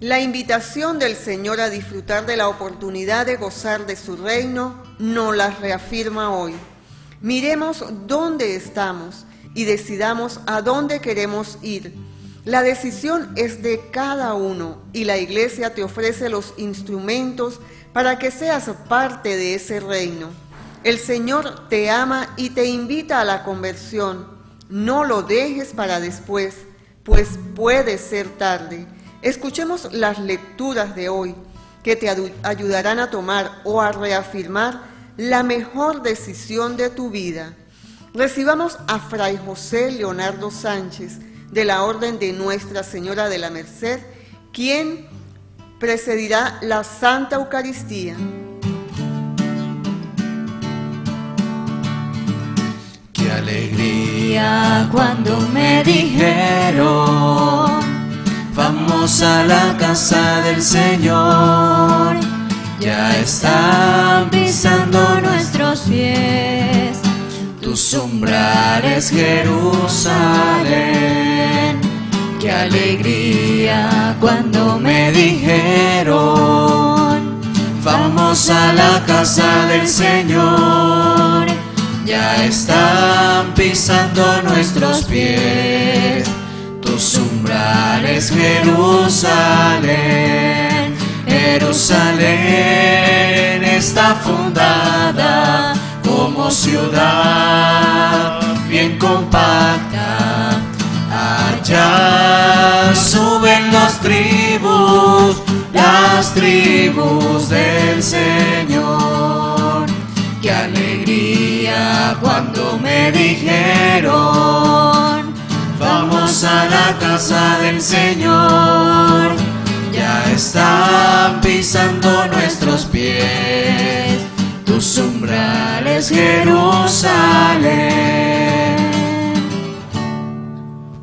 La invitación del Señor a disfrutar de la oportunidad de gozar de su reino nos la reafirma hoy. Miremos dónde estamos y decidamos a dónde queremos ir. La decisión es de cada uno y la Iglesia te ofrece los instrumentos para que seas parte de ese reino. El Señor te ama y te invita a la conversión. No lo dejes para después, pues puede ser tarde. Escuchemos las lecturas de hoy, que te ayudarán a tomar o a reafirmar la mejor decisión de tu vida. Recibamos a Fray José Leonardo Sánchez, de la Orden de Nuestra Señora de la Merced, quien precedirá la Santa Eucaristía. ¡Qué alegría cuando me dijeron, vamos a la casa del Señor! Ya están pisando nuestros pies tus umbrales, Jerusalén. ¡Qué alegría cuando me dijeron, vamos a la casa del Señor! Ya están pisando nuestros pies tus umbrales, Jerusalén. Jerusalén está fundada como ciudad bien compacta. Allá suben las tribus del Señor. ¡Qué alegría cuando me dijeron, vamos a la casa del Señor! Ya están pisando nuestros pies tus umbrales, Jerusalén.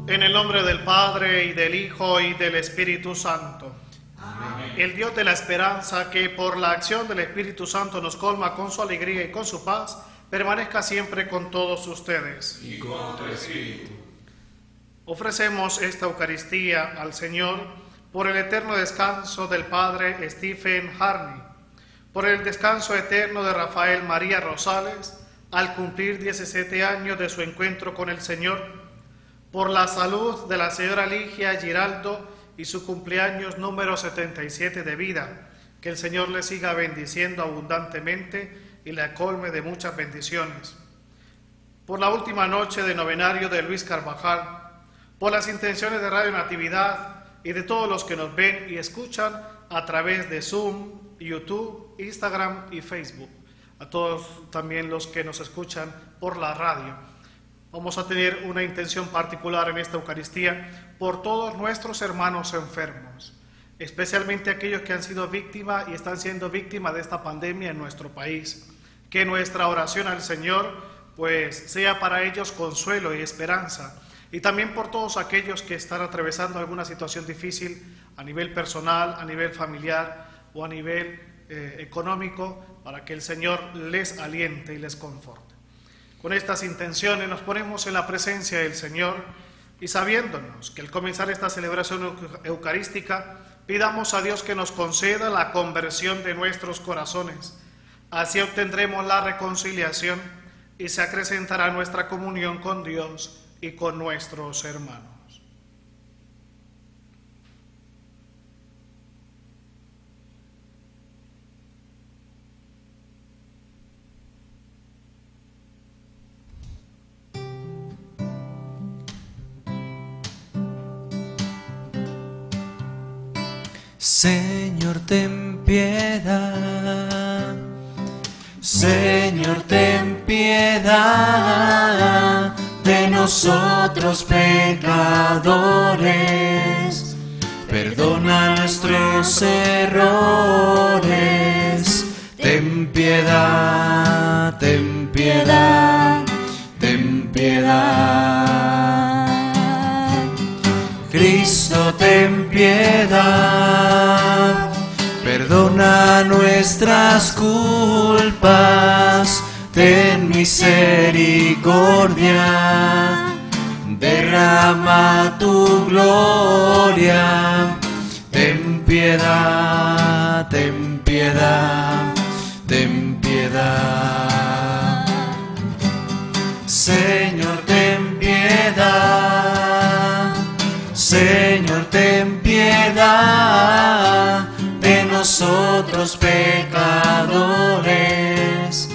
En el nombre del Padre, y del Hijo, y del Espíritu Santo. Amén. El Dios de la esperanza, que por la acción del Espíritu Santo nos colma con su alegría y con su paz, permanezca siempre con todos ustedes. Y con tu espíritu. Ofrecemos esta Eucaristía al Señor por el eterno descanso del Padre Stephen Harney, por el descanso eterno de Rafael María Rosales al cumplir 17 años de su encuentro con el Señor, por la salud de la señora Ligia Giraldo y su cumpleaños número 77 de vida, que el Señor le siga bendiciendo abundantemente y la colme de muchas bendiciones, por la última noche de novenario de Luis Carvajal, por las intenciones de Radio Natividad y de todos los que nos ven y escuchan a través de Zoom, YouTube, Instagram y Facebook. A todos también los que nos escuchan por la radio. Vamos a tener una intención particular en esta Eucaristía por todos nuestros hermanos enfermos, especialmente aquellos que han sido víctimas y están siendo víctimas de esta pandemia en nuestro país. Que nuestra oración al Señor pues sea para ellos consuelo y esperanza. Y también por todos aquellos que están atravesando alguna situación difícil a nivel personal, a nivel familiar o a nivel económico, para que el Señor les aliente y les conforte. Con estas intenciones nos ponemos en la presencia del Señor y sabiéndonos que al comenzar esta celebración eucarística pidamos a Dios que nos conceda la conversión de nuestros corazones. Así obtendremos la reconciliación y se acrecentará nuestra comunión con Dios y con nuestros hermanos. Señor, ten piedad. Señor, ten piedad de nosotros pecadores, Perdona nuestros errores, ten piedad, ten piedad, ten piedad. Cristo, ten piedad, perdona nuestras culpas, ten misericordia. Derrama tu gloria, ten piedad, ten piedad, ten piedad. Señor, ten piedad, Señor, ten piedad de nosotros pecadores,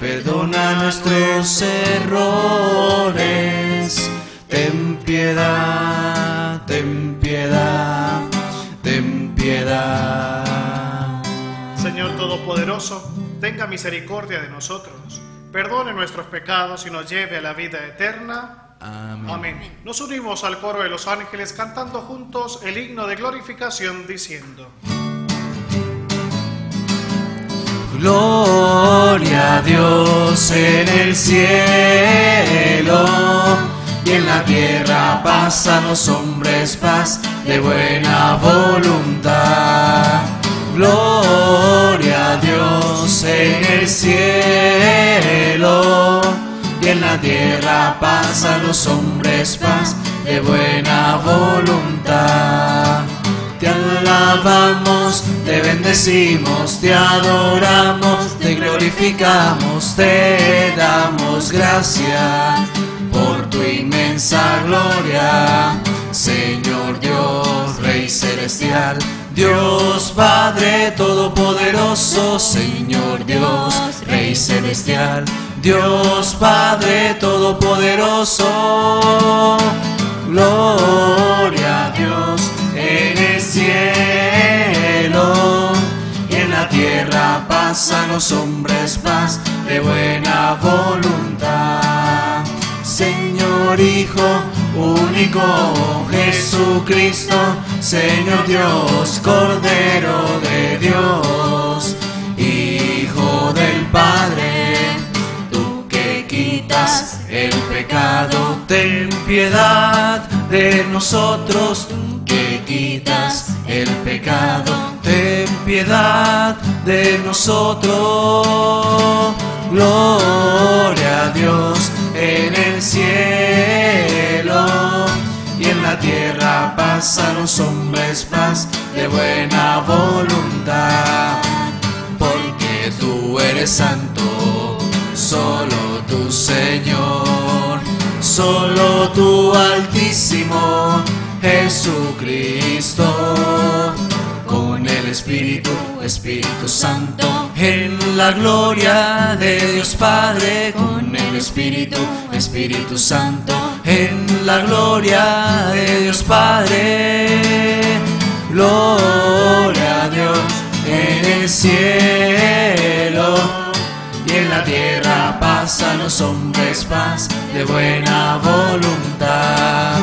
perdona nuestros errores. Ten piedad, ten piedad, ten piedad. Señor Todopoderoso, tenga misericordia de nosotros, perdone nuestros pecados y nos lleve a la vida eterna. Amén. Amén. Nos unimos al coro de los ángeles cantando juntos el himno de glorificación diciendo: Gloria a Dios en el cielo, y en la tierra paz a los hombres paz de buena voluntad. Gloria a Dios en el cielo, y en la tierra paz a los hombres paz de buena voluntad. Te alabamos, te bendecimos, te adoramos, te glorificamos, te damos gracias por tu inmensa gloria, Señor Dios, Rey Celestial, Dios Padre Todopoderoso, Señor Dios, Rey Celestial, Dios Padre Todopoderoso. Gloria a Dios en el cielo, y en la tierra paz a los hombres paz de buena voluntad. Señor Hijo único Jesucristo, Señor Dios, Cordero de Dios, Hijo del Padre, tú que quitas el pecado, ten piedad de nosotros, tú que quitas el pecado, ten piedad de nosotros. Gloria a Dios en el cielo, y en la tierra paz a los hombres paz de buena voluntad. Porque tú eres santo, solo tú Señor, solo tú Altísimo Jesucristo, con el Espíritu Santo, en la gloria de Dios Padre, con el Espíritu Santo, en la gloria de Dios Padre. Gloria a Dios en el cielo, y en la tierra paz a los hombres paz de buena voluntad.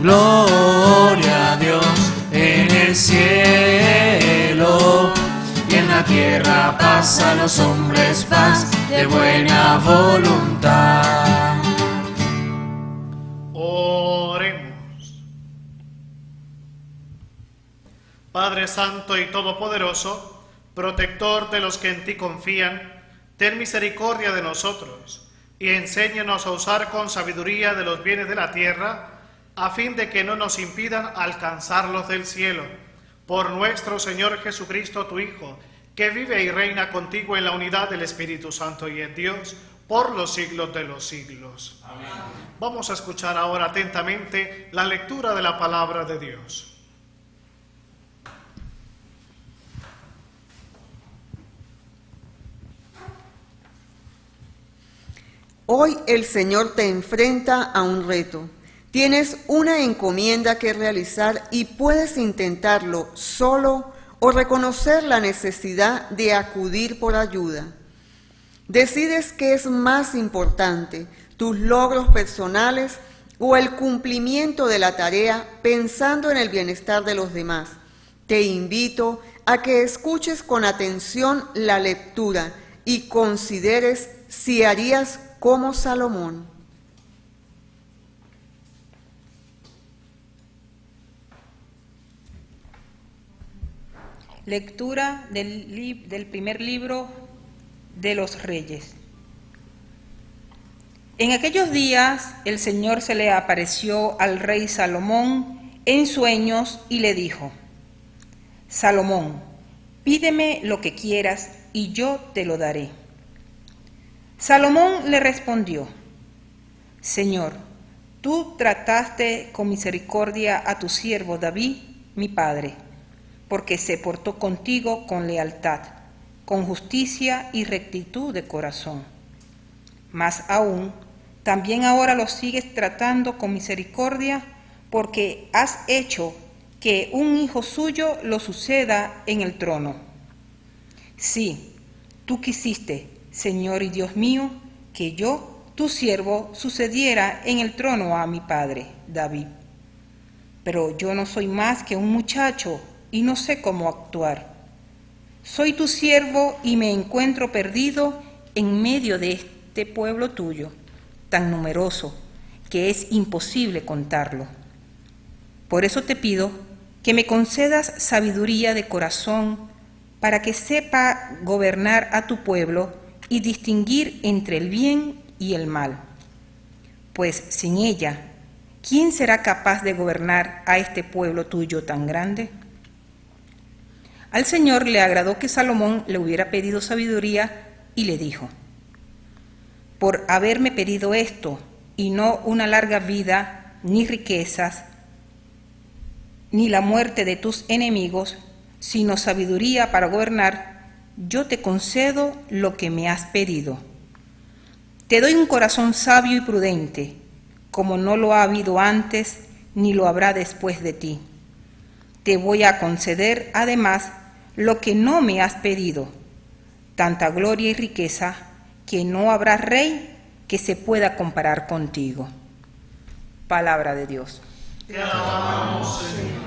Gloria a Dios en el cielo, y en la tierra paz a los hombres paz de buena voluntad. Oremos. Padre Santo y Todopoderoso, protector de los que en ti confían, ten misericordia de nosotros y enséñanos a usar con sabiduría de los bienes de la tierra, a fin de que no nos impidan alcanzar los del cielo. Por nuestro Señor Jesucristo, tu Hijo, que vive y reina contigo en la unidad del Espíritu Santo y en Dios, por los siglos de los siglos. Amén. Vamos a escuchar ahora atentamente la lectura de la palabra de Dios. Hoy el Señor te enfrenta a un reto. Tienes una encomienda que realizar y puedes intentarlo solo o reconocer la necesidad de acudir por ayuda. Decides qué es más importante, tus logros personales o el cumplimiento de la tarea pensando en el bienestar de los demás. Te invito a que escuches con atención la lectura y consideres si harías como Salomón. Lectura del primer libro de los Reyes. En aquellos días el Señor se le apareció al rey Salomón en sueños y le dijo: Salomón, pídeme lo que quieras y yo te lo daré. Salomón le respondió: Señor, tú trataste con misericordia a tu siervo David, mi padre, porque se portó contigo con lealtad, con justicia y rectitud de corazón. Más aún, también ahora lo sigues tratando con misericordia, porque has hecho que un hijo suyo lo suceda en el trono. Sí, tú quisiste, Señor y Dios mío, que yo, tu siervo, sucediera en el trono a mi padre, David. Pero yo no soy más que un muchacho y no sé cómo actuar. Soy tu siervo y me encuentro perdido en medio de este pueblo tuyo, tan numeroso que es imposible contarlo. Por eso te pido que me concedas sabiduría de corazón para que sepa gobernar a tu pueblo y distinguir entre el bien y el mal. Pues sin ella, ¿quién será capaz de gobernar a este pueblo tuyo tan grande? Al Señor le agradó que Salomón le hubiera pedido sabiduría y le dijo: Por haberme pedido esto y no una larga vida, ni riquezas, ni la muerte de tus enemigos, sino sabiduría para gobernar, yo te concedo lo que me has pedido. Te doy un corazón sabio y prudente, como no lo ha habido antes, ni lo habrá después de ti. Te voy a conceder, además, lo que no me has pedido, tanta gloria y riqueza, que no habrá rey que se pueda comparar contigo. Palabra de Dios. Te alabamos, Señor.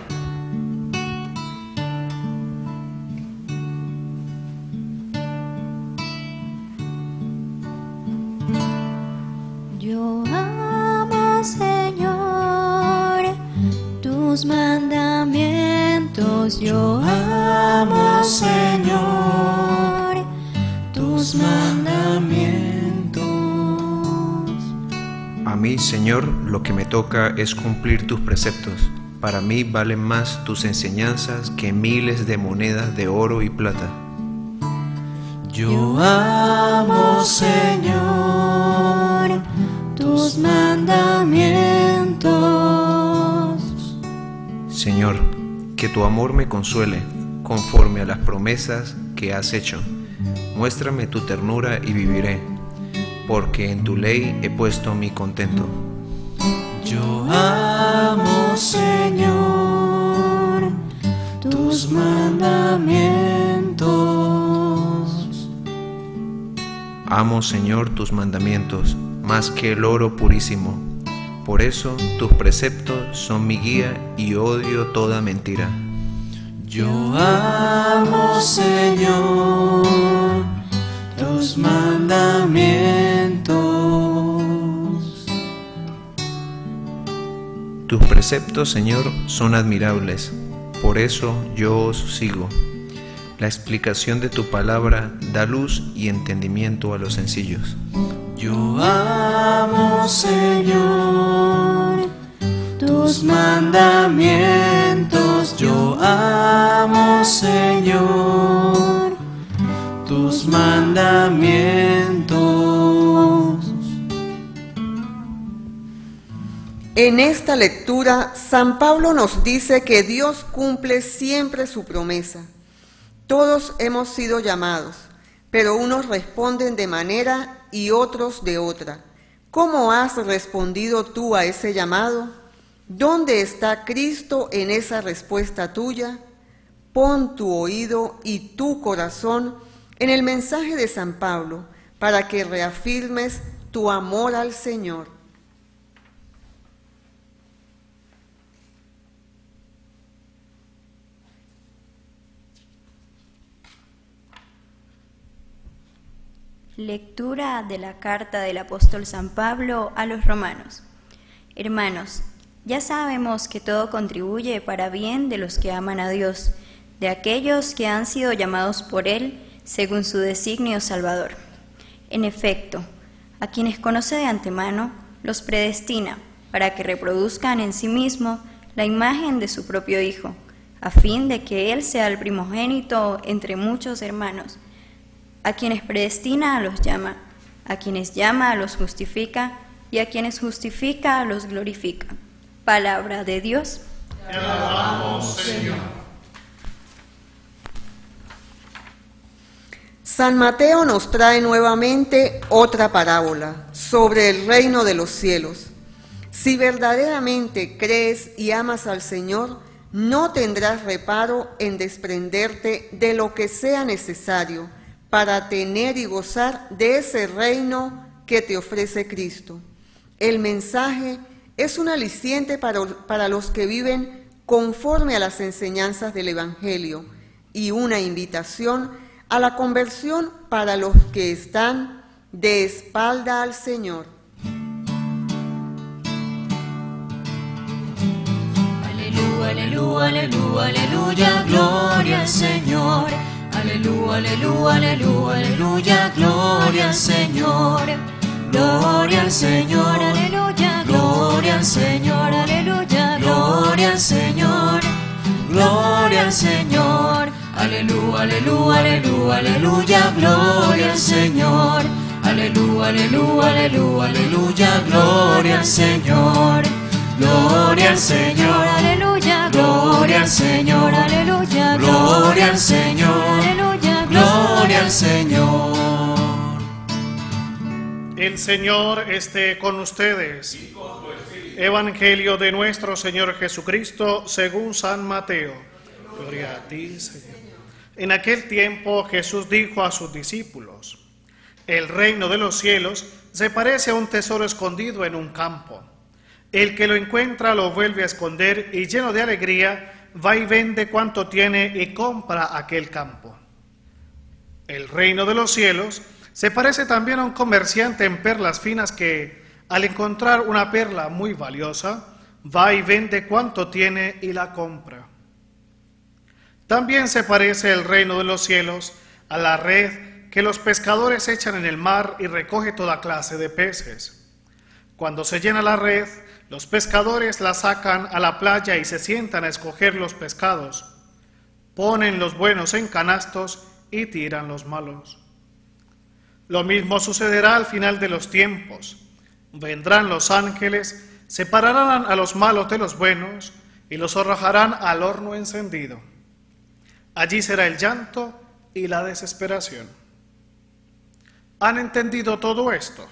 Yo amo, Señor, tus mandamientos. Yo amo, Señor, tus mandamientos. A mí, Señor, lo que me toca es cumplir tus preceptos. Para mí valen más tus enseñanzas que miles de monedas de oro y plata. Yo amo, Señor, tus mandamientos. Señor, que tu amor me consuele, conforme a las promesas que has hecho. Muéstrame tu ternura y viviré, porque en tu ley he puesto mi contento. Yo amo, Señor, tus mandamientos. Amo, Señor, tus mandamientos, más que el oro purísimo. Por eso tus preceptos son mi guía y odio toda mentira. Yo amo, Señor, tus mandamientos. Tus preceptos, Señor, son admirables. Por eso yo os sigo. La explicación de tu palabra da luz y entendimiento a los sencillos. Yo amo, Señor, tus mandamientos. Yo amo, Señor, tus mandamientos. En esta lectura, San Pablo nos dice que Dios cumple siempre su promesa. Todos hemos sido llamados, pero unos responden de manera y otros de otra. ¿Cómo has respondido tú a ese llamado? ¿Dónde está Cristo en esa respuesta tuya? Pon tu oído y tu corazón en el mensaje de San Pablo para que reafirmes tu amor al Señor. Lectura de la carta del apóstol San Pablo a los Romanos. Hermanos, ya sabemos que todo contribuye para bien de los que aman a Dios, de aquellos que han sido llamados por Él según su designio salvador. En efecto, a quienes conoce de antemano, los predestina para que reproduzcan en sí mismo la imagen de su propio Hijo, a fin de que Él sea el primogénito entre muchos hermanos. A quienes predestina, los llama; a quienes llama, los justifica; y a quienes justifica, los glorifica. Palabra de Dios. Te alabamos, Señor. San Mateo nos trae nuevamente otra parábola sobre el reino de los cielos. Si verdaderamente crees y amas al Señor, no tendrás reparo en desprenderte de lo que sea necesario para tener y gozar de ese reino que te ofrece Cristo. El mensaje es un aliciente para los que viven conforme a las enseñanzas del Evangelio y una invitación a la conversión para los que están de espalda al Señor. Aleluya, aleluya, aleluya, gloria al Señor. Aleluya, aleluya, aleluya, aleluya, gloria al Señor. Gloria al Señor, aleluya, gloria al Señor, aleluya, gloria al Señor. Gloria al Señor, aleluya, aleluya, aleluya, aleluya, gloria al Señor. Aleluya, aleluya, aleluya, aleluya, gloria al Señor. Gloria al Señor, aleluya, gloria al Señor, aleluya, gloria al Señor, aleluya, gloria al Señor. El Señor esté con ustedes. Y con tu espíritu. Evangelio de nuestro Señor Jesucristo según San Mateo. Gloria a ti, Señor. En aquel tiempo Jesús dijo a sus discípulos: el reino de los cielos se parece a un tesoro escondido en un campo. El que lo encuentra lo vuelve a esconder y, lleno de alegría, va y vende cuanto tiene y compra aquel campo. El reino de los cielos se parece también a un comerciante en perlas finas que, al encontrar una perla muy valiosa, va y vende cuanto tiene y la compra. También se parece el reino de los cielos a la red que los pescadores echan en el mar y recoge toda clase de peces. Cuando se llena la red, los pescadores la sacan a la playa y se sientan a escoger los pescados. Ponen los buenos en canastos y tiran los malos. Lo mismo sucederá al final de los tiempos. Vendrán los ángeles, separarán a los malos de los buenos y los arrojarán al horno encendido. Allí será el llanto y la desesperación. ¿Han entendido todo esto?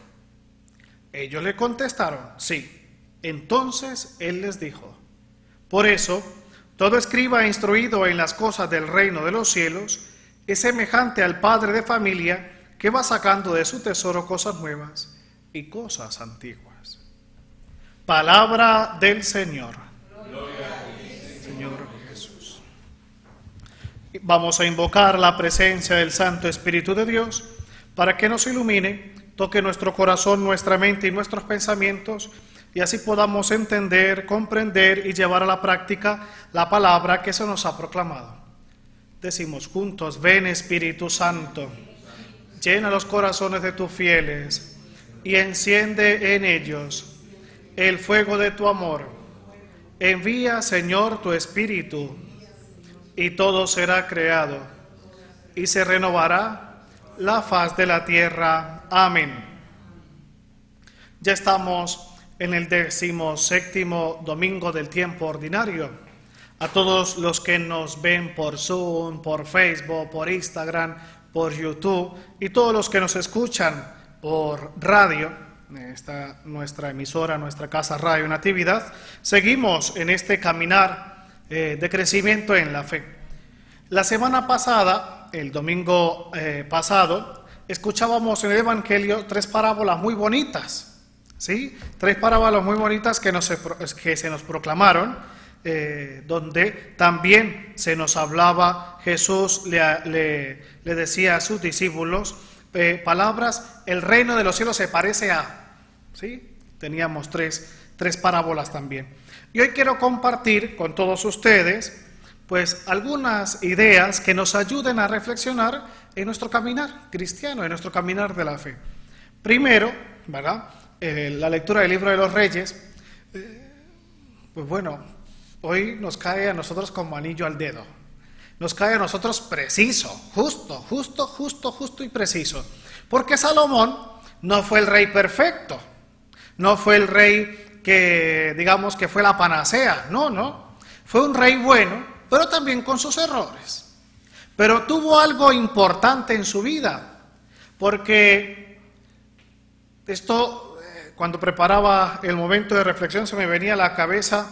Ellos le contestaron: sí. Entonces Él les dijo: por eso, todo escriba instruido en las cosas del reino de los cielos es semejante al padre de familia que va sacando de su tesoro cosas nuevas y cosas antiguas. Palabra del Señor. Gloria a ti, Señor Jesús. Vamos a invocar la presencia del Santo Espíritu de Dios para que nos ilumine, toque nuestro corazón, nuestra mente y nuestros pensamientos, y así podamos entender, comprender y llevar a la práctica la palabra que se nos ha proclamado. Decimos juntos: ven, Espíritu Santo, llena los corazones de tus fieles y enciende en ellos el fuego de tu amor. Envía, Señor, tu Espíritu, y todo será creado, y se renovará la faz de la tierra. Amén. Ya estamos en el 17º domingo del tiempo ordinario. A todos los que nos ven por Zoom, por Facebook, por Instagram, por YouTube, y todos los que nos escuchan por radio, esta nuestra emisora, nuestra casa Radio Natividad, seguimos en este caminar de crecimiento en la fe. La semana pasada, el domingo pasado, escuchábamos en el Evangelio tres parábolas muy bonitas. ¿Sí? Tres parábolas muy bonitas que se nos proclamaron, donde también se nos hablaba. Jesús le decía a sus discípulos palabras, el reino de los cielos se parece a, ¿sí? Teníamos tres parábolas también. Y hoy quiero compartir con todos ustedes, pues, algunas ideas que nos ayuden a reflexionar en nuestro caminar cristiano, en nuestro caminar de la fe. Primero, ¿verdad? La lectura del libro de los Reyes, pues bueno, hoy nos cae a nosotros como anillo al dedo. Nos cae a nosotros preciso, justo y preciso. Porque Salomón no fue el rey perfecto, no fue el rey que, digamos, que fue la panacea, no. Fue un rey bueno, pero también con sus errores. Pero tuvo algo importante en su vida, porque esto, cuando preparaba el momento de reflexión, se me venía a la cabeza,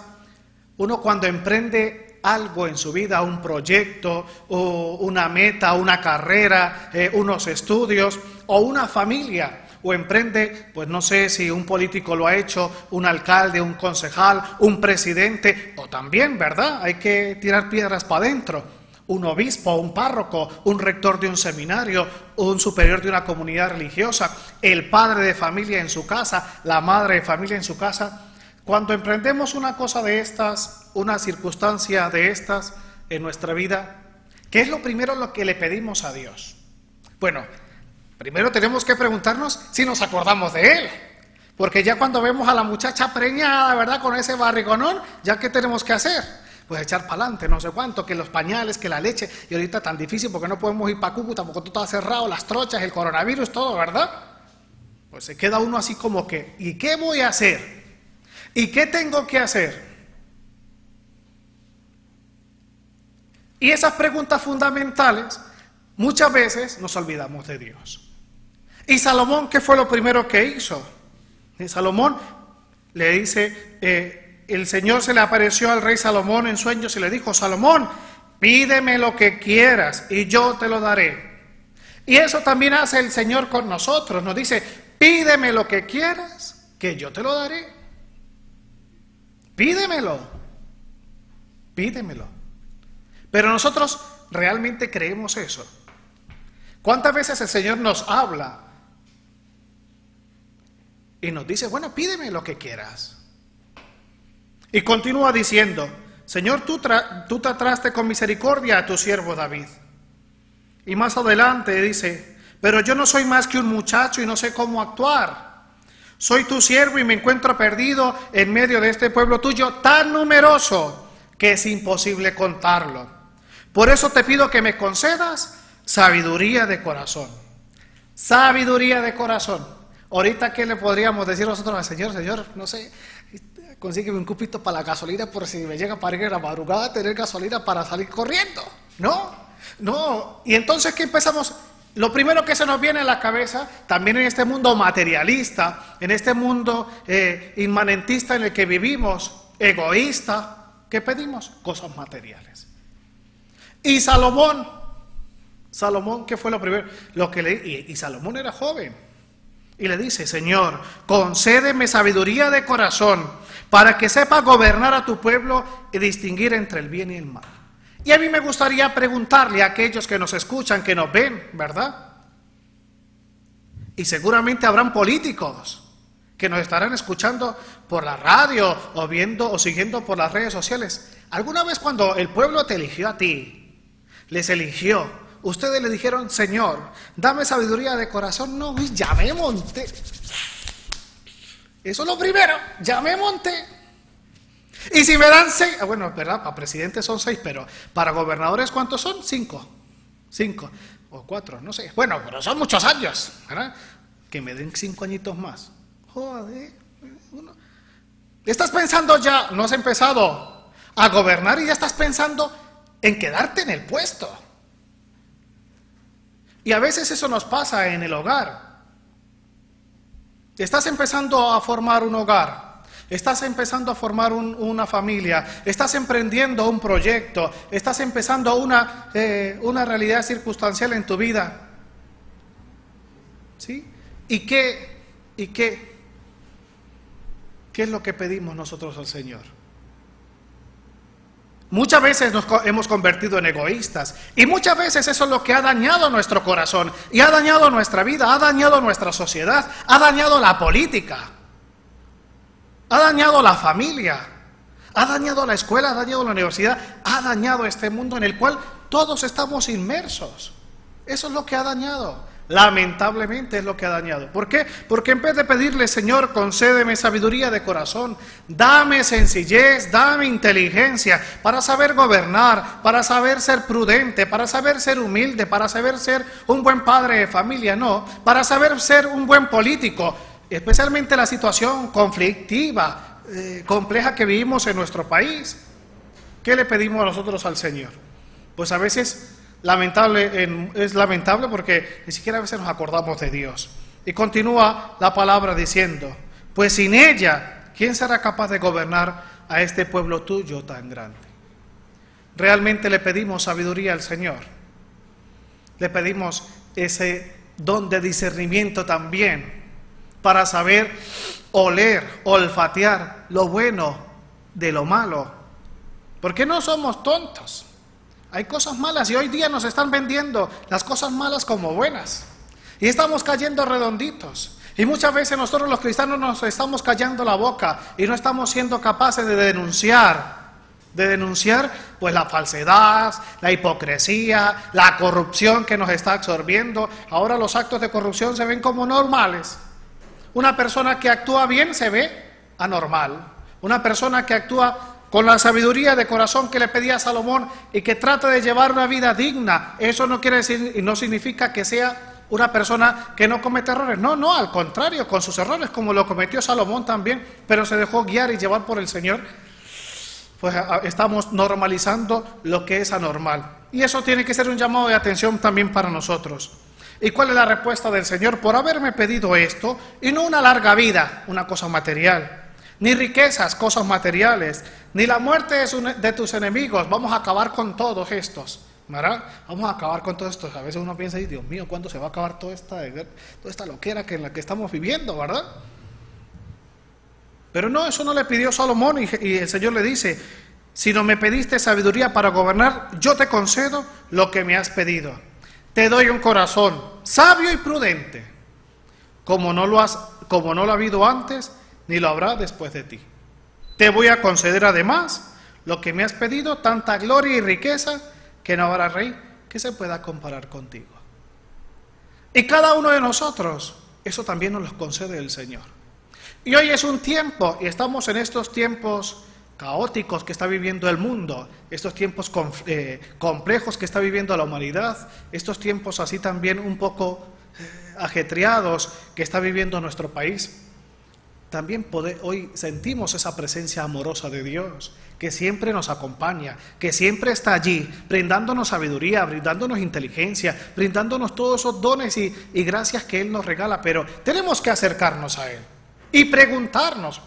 uno cuando emprende algo en su vida, un proyecto, o una meta, una carrera, unos estudios, o una familia, o emprende, pues no sé si un político lo ha hecho, un alcalde, un concejal, un presidente, o también, ¿verdad? Hay que tirar piedras para adentro. Un obispo, un párroco, un rector de un seminario, un superior de una comunidad religiosa, el padre de familia en su casa, la madre de familia en su casa. Cuando emprendemos una cosa de estas, una circunstancia de estas en nuestra vida, ¿qué es lo primero lo que le pedimos a Dios? Bueno, primero tenemos que preguntarnos si nos acordamos de Él, porque ya cuando vemos a la muchacha preñada, ¿verdad?, con ese barrigonón, ¿ya qué tenemos que hacer? Pues echar para adelante, no sé cuánto, que los pañales, que la leche, y ahorita tan difícil porque no podemos ir para Cúcuta porque todo está cerrado, las trochas, el coronavirus, todo, ¿verdad? Pues se queda uno así como que, ¿y qué voy a hacer? ¿Y qué tengo que hacer? Y esas preguntas fundamentales, muchas veces nos olvidamos de Dios. ¿Y Salomón qué fue lo primero que hizo? Y Salomón le dice, el Señor se le apareció al rey Salomón en sueños y le dijo, Salomón, pídeme lo que quieras y yo te lo daré. Y eso también hace el Señor con nosotros, nos dice, pídeme lo que quieras que yo te lo daré. Pídemelo. Pero nosotros realmente creemos eso. ¿Cuántas veces el Señor nos habla y nos dice, bueno, pídeme lo que quieras? Y continúa diciendo, Señor, tú trataste con misericordia a tu siervo David. Y más adelante dice, pero yo no soy más que un muchacho y no sé cómo actuar. Soy tu siervo y me encuentro perdido en medio de este pueblo tuyo tan numeroso que es imposible contarlo. Por eso te pido que me concedas sabiduría de corazón. Sabiduría de corazón. Ahorita, ¿qué le podríamos decir nosotros al Señor? Señor, no sé, consígueme un cupito para la gasolina por si me llega para ir a la madrugada a tener gasolina para salir corriendo. No. Y entonces, ¿qué empezamos? Lo primero que se nos viene a la cabeza, también en este mundo materialista, en este mundo inmanentista en el que vivimos, egoísta, ¿qué pedimos? Cosas materiales. Y Salomón, ¿qué fue lo primero? Y Salomón era joven, y le dice, Señor, concédeme sabiduría de corazón, para que sepa gobernar a tu pueblo y distinguir entre el bien y el mal. Y a mí me gustaría preguntarle a aquellos que nos escuchan, que nos ven, ¿verdad? Y seguramente habrán políticos que nos estarán escuchando por la radio o viendo o siguiendo por las redes sociales. ¿Alguna vez cuando el pueblo te eligió a ti, les eligió, ustedes le dijeron, Señor, dame sabiduría de corazón? No, ya me monté. Eso es lo primero, ya me monté. Y si me dan 6, bueno, verdad, para presidentes son 6, pero para gobernadores, ¿cuántos son? 5 o 4, no sé. Bueno, pero son muchos años, ¿verdad? Que me den 5 añitos más. Joder, uno. Estás pensando ya, no has empezado a gobernar y ya estás pensando en quedarte en el puesto. Y a veces eso nos pasa en el hogar. Estás empezando a formar un hogar. Estás empezando a formar una familia, estás emprendiendo un proyecto, estás empezando una realidad circunstancial en tu vida. ¿Sí? ¿Qué es lo que pedimos nosotros al Señor? Muchas veces nos hemos convertido en egoístas y muchas veces eso es lo que ha dañado nuestro corazón y ha dañado nuestra vida, ha dañado nuestra sociedad, ha dañado la política, ha dañado la familia, ha dañado la escuela, ha dañado la universidad, ha dañado este mundo en el cual todos estamos inmersos. Eso es lo que ha dañado. Lamentablemente es lo que ha dañado. ¿Por qué? Porque en vez de pedirle, Señor, concédeme sabiduría de corazón, dame sencillez, dame inteligencia para saber gobernar, para saber ser prudente, para saber ser humilde, para saber ser un buen padre de familia, no, para saber ser un buen político, especialmente la situación conflictiva, compleja que vivimos en nuestro país. ¿Qué le pedimos nosotros al Señor? Pues a veces... Es lamentable porque ni siquiera a veces nos acordamos de Dios. Y continúa la palabra diciendo, pues sin ella, ¿quién será capaz de gobernar a este pueblo tuyo tan grande? Realmente le pedimos sabiduría al Señor. Le pedimos ese don de discernimiento también, para saber oler, olfatear lo bueno de lo malo. Porque no somos tontos. Hay cosas malas y hoy día nos están vendiendo las cosas malas como buenas. Y estamos cayendo redonditos. Y muchas veces nosotros los cristianos nos estamos callando la boca y no estamos siendo capaces de denunciar pues la falsedad, la hipocresía, la corrupción que nos está absorbiendo. Ahora los actos de corrupción se ven como normales. Una persona que actúa bien se ve anormal. Una persona que actúa con la sabiduría de corazón que le pedía Salomón y que trata de llevar una vida digna, eso no quiere decir y no significa que sea una persona que no comete errores. No, no, al contrario, con sus errores, como lo cometió Salomón también, pero se dejó guiar y llevar por el Señor, pues estamos normalizando lo que es anormal. Y eso tiene que ser un llamado de atención también para nosotros. ¿Y cuál es la respuesta del Señor? Por haberme pedido esto, y no una larga vida, una cosa material, ni riquezas, cosas materiales, ni la muerte de tus enemigos. Vamos a acabar con todos estos, ¿verdad? Vamos a acabar con todos estos. A veces uno piensa, Dios mío, ¿cuándo se va a acabar toda esta loquera en la que estamos viviendo, ¿verdad? Pero no, eso no le pidió Salomón y el Señor le dice, si no me pediste sabiduría para gobernar, yo te concedo lo que me has pedido. Te doy un corazón sabio y prudente, como no lo ha habido antes, ni lo habrá después de ti. Te voy a conceder además lo que me has pedido, tanta gloria y riqueza, que no habrá rey que se pueda comparar contigo. Y cada uno de nosotros, eso también nos lo concede el Señor. Y hoy es un tiempo, y estamos en estos tiempos caóticos que está viviendo el mundo, estos tiempos complejos que está viviendo la humanidad, estos tiempos así también un poco ajetreados que está viviendo nuestro país. También hoy sentimos esa presencia amorosa de Dios, que siempre nos acompaña, que siempre está allí, brindándonos sabiduría, brindándonos inteligencia, brindándonos todos esos dones y gracias que Él nos regala, pero tenemos que acercarnos a Él y preguntarnos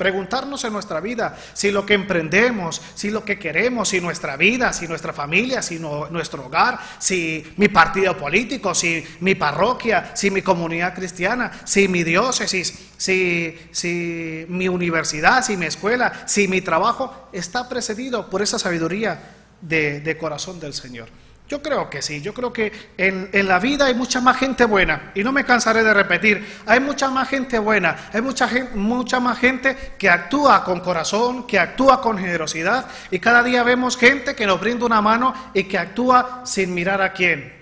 en nuestra vida, si lo que emprendemos, si lo que queremos, si nuestra vida, si nuestra familia, si nuestro hogar, si mi partido político, si mi parroquia, si mi comunidad cristiana, si mi diócesis, si mi universidad, si mi escuela, si mi trabajo, está precedido por esa sabiduría de corazón del Señor. Yo creo que sí, yo creo que en la vida hay mucha más gente buena, y no me cansaré de repetir, hay mucha más gente buena, hay mucha más gente que actúa con corazón, que actúa con generosidad, y cada día vemos gente que nos brinda una mano y que actúa sin mirar a quién,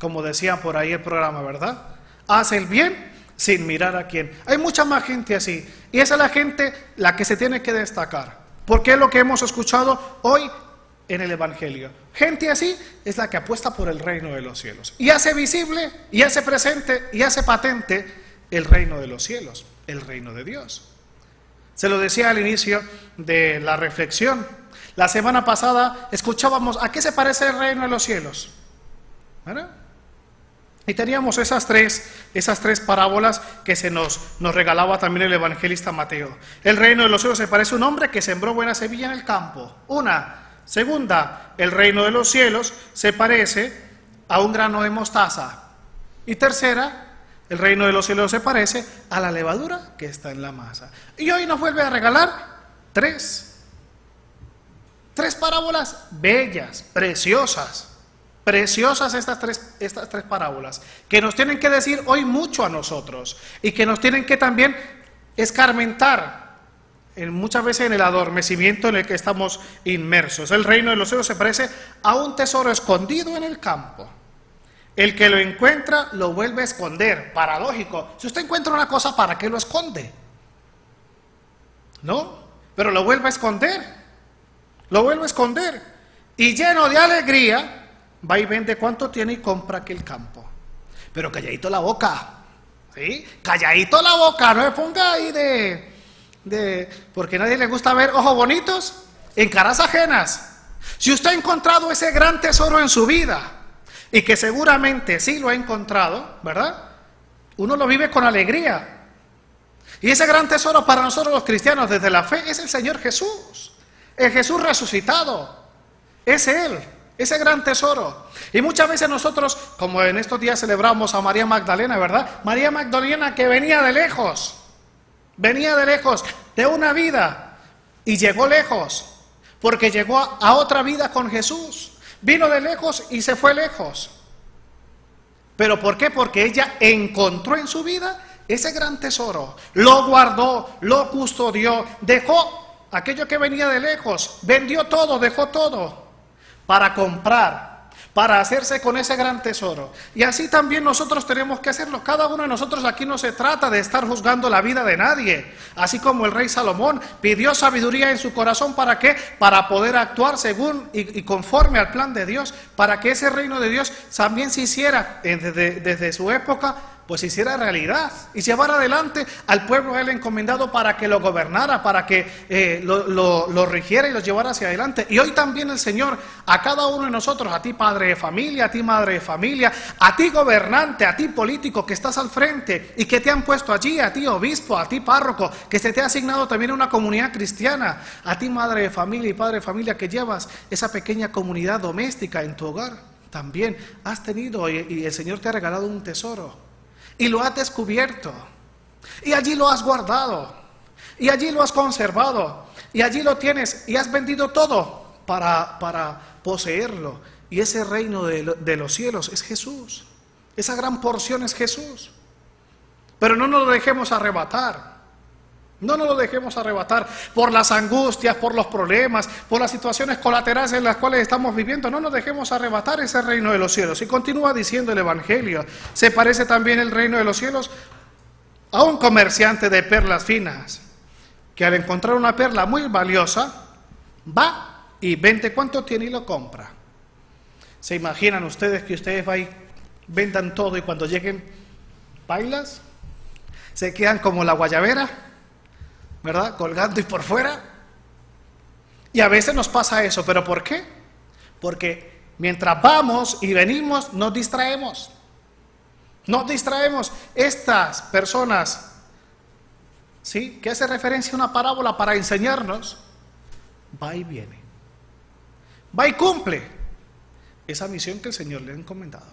como decía por ahí el programa, ¿verdad? Hace el bien sin mirar a quién. Hay mucha más gente así, y esa es la gente la que se tiene que destacar, porque es lo que hemos escuchado hoy en el Evangelio. Gente así es la que apuesta por el reino de los cielos y hace visible, y hace presente, y hace patente el reino de los cielos, el reino de Dios. Se lo decía al inicio de la reflexión. La semana pasada escuchábamos a qué se parece el reino de los cielos, ¿verdad? Y teníamos esas tres parábolas que se nos regalaba también el evangelista Mateo. El reino de los cielos se parece a un hombre que sembró buena semilla en el campo. Segunda, el reino de los cielos se parece a un grano de mostaza. Y tercera, el reino de los cielos se parece a la levadura que está en la masa. Y hoy nos vuelve a regalar tres. Tres parábolas bellas, preciosas. Preciosas estas tres parábolas, que nos tienen que decir hoy mucho a nosotros y que nos tienen que también escarmentar muchas veces en el adormecimiento en el que estamos inmersos. El reino de los cielos se parece a un tesoro escondido en el campo. El que lo encuentra lo vuelve a esconder. Paradójico. Si usted encuentra una cosa, ¿para qué lo esconde? ¿No? Pero lo vuelve a esconder. Lo vuelve a esconder. Y lleno de alegría va y vende cuánto tiene y compra aquel campo. Pero calladito la boca, ¿sí? Calladito la boca, no me ponga ahí porque a nadie le gusta ver ojos bonitos en caras ajenas. Si usted ha encontrado ese gran tesoro en su vida, y que seguramente sí lo ha encontrado, ¿verdad? Uno lo vive con alegría. Y ese gran tesoro para nosotros los cristianos desde la fe es el Señor Jesús, el Jesús resucitado, es Él. Ese gran tesoro. Y muchas veces nosotros, como en estos días celebramos a María Magdalena, ¿verdad? María Magdalena, que venía de lejos de una vida y llegó lejos, porque llegó a otra vida con Jesús. Vino de lejos y se fue lejos. ¿Pero por qué? Porque ella encontró en su vida ese gran tesoro, lo guardó, lo custodió, dejó aquello que venía de lejos, vendió todo, dejó todo, para comprar, para hacerse con ese gran tesoro. Y así también nosotros tenemos que hacerlo. Cada uno de nosotros aquí no se trata de estar juzgando la vida de nadie. Así como el rey Salomón pidió sabiduría en su corazón, ¿para qué? Para poder actuar según y conforme al plan de Dios, para que ese reino de Dios también se hiciera desde su época, pues se hiciera realidad y llevar adelante al pueblo a él encomendado para que lo gobernara, para que lo rigiera y lo llevara hacia adelante. Y hoy también el Señor a cada uno de nosotros, a ti padre de familia, a ti madre de familia, a ti gobernante, a ti político que estás al frente y que te han puesto allí, a ti obispo, a ti párroco, que se te ha asignado también una comunidad cristiana, a ti madre de familia y padre de familia que llevas esa pequeña comunidad doméstica en tu hogar, también has tenido y el Señor te ha regalado un tesoro. Y lo has descubierto, y allí lo has guardado, y allí lo has conservado, y allí lo tienes, y has vendido todo para poseerlo. Y ese reino de los cielos es Jesús, esa gran porción es Jesús. Pero no nos lo dejemos arrebatar, no nos lo dejemos arrebatar por las angustias, por los problemas, por las situaciones colaterales en las cuales estamos viviendo. No nos dejemos arrebatar ese reino de los cielos. Y continúa diciendo el Evangelio, se parece también el reino de los cielos a un comerciante de perlas finas, que al encontrar una perla muy valiosa, va y vende cuánto tiene y lo compra. ¿Se imaginan ustedes que ustedes van y vendan todo y cuando lleguen bailas? ¿Se quedan como la guayabera? ¿Verdad? Colgando y por fuera. Y a veces nos pasa eso, ¿pero por qué? Porque mientras vamos y venimos, nos distraemos. Nos distraemos. Estas personas, ¿sí?, que hace referencia a una parábola para enseñarnos, va y viene. Va y cumple esa misión que el Señor le ha encomendado.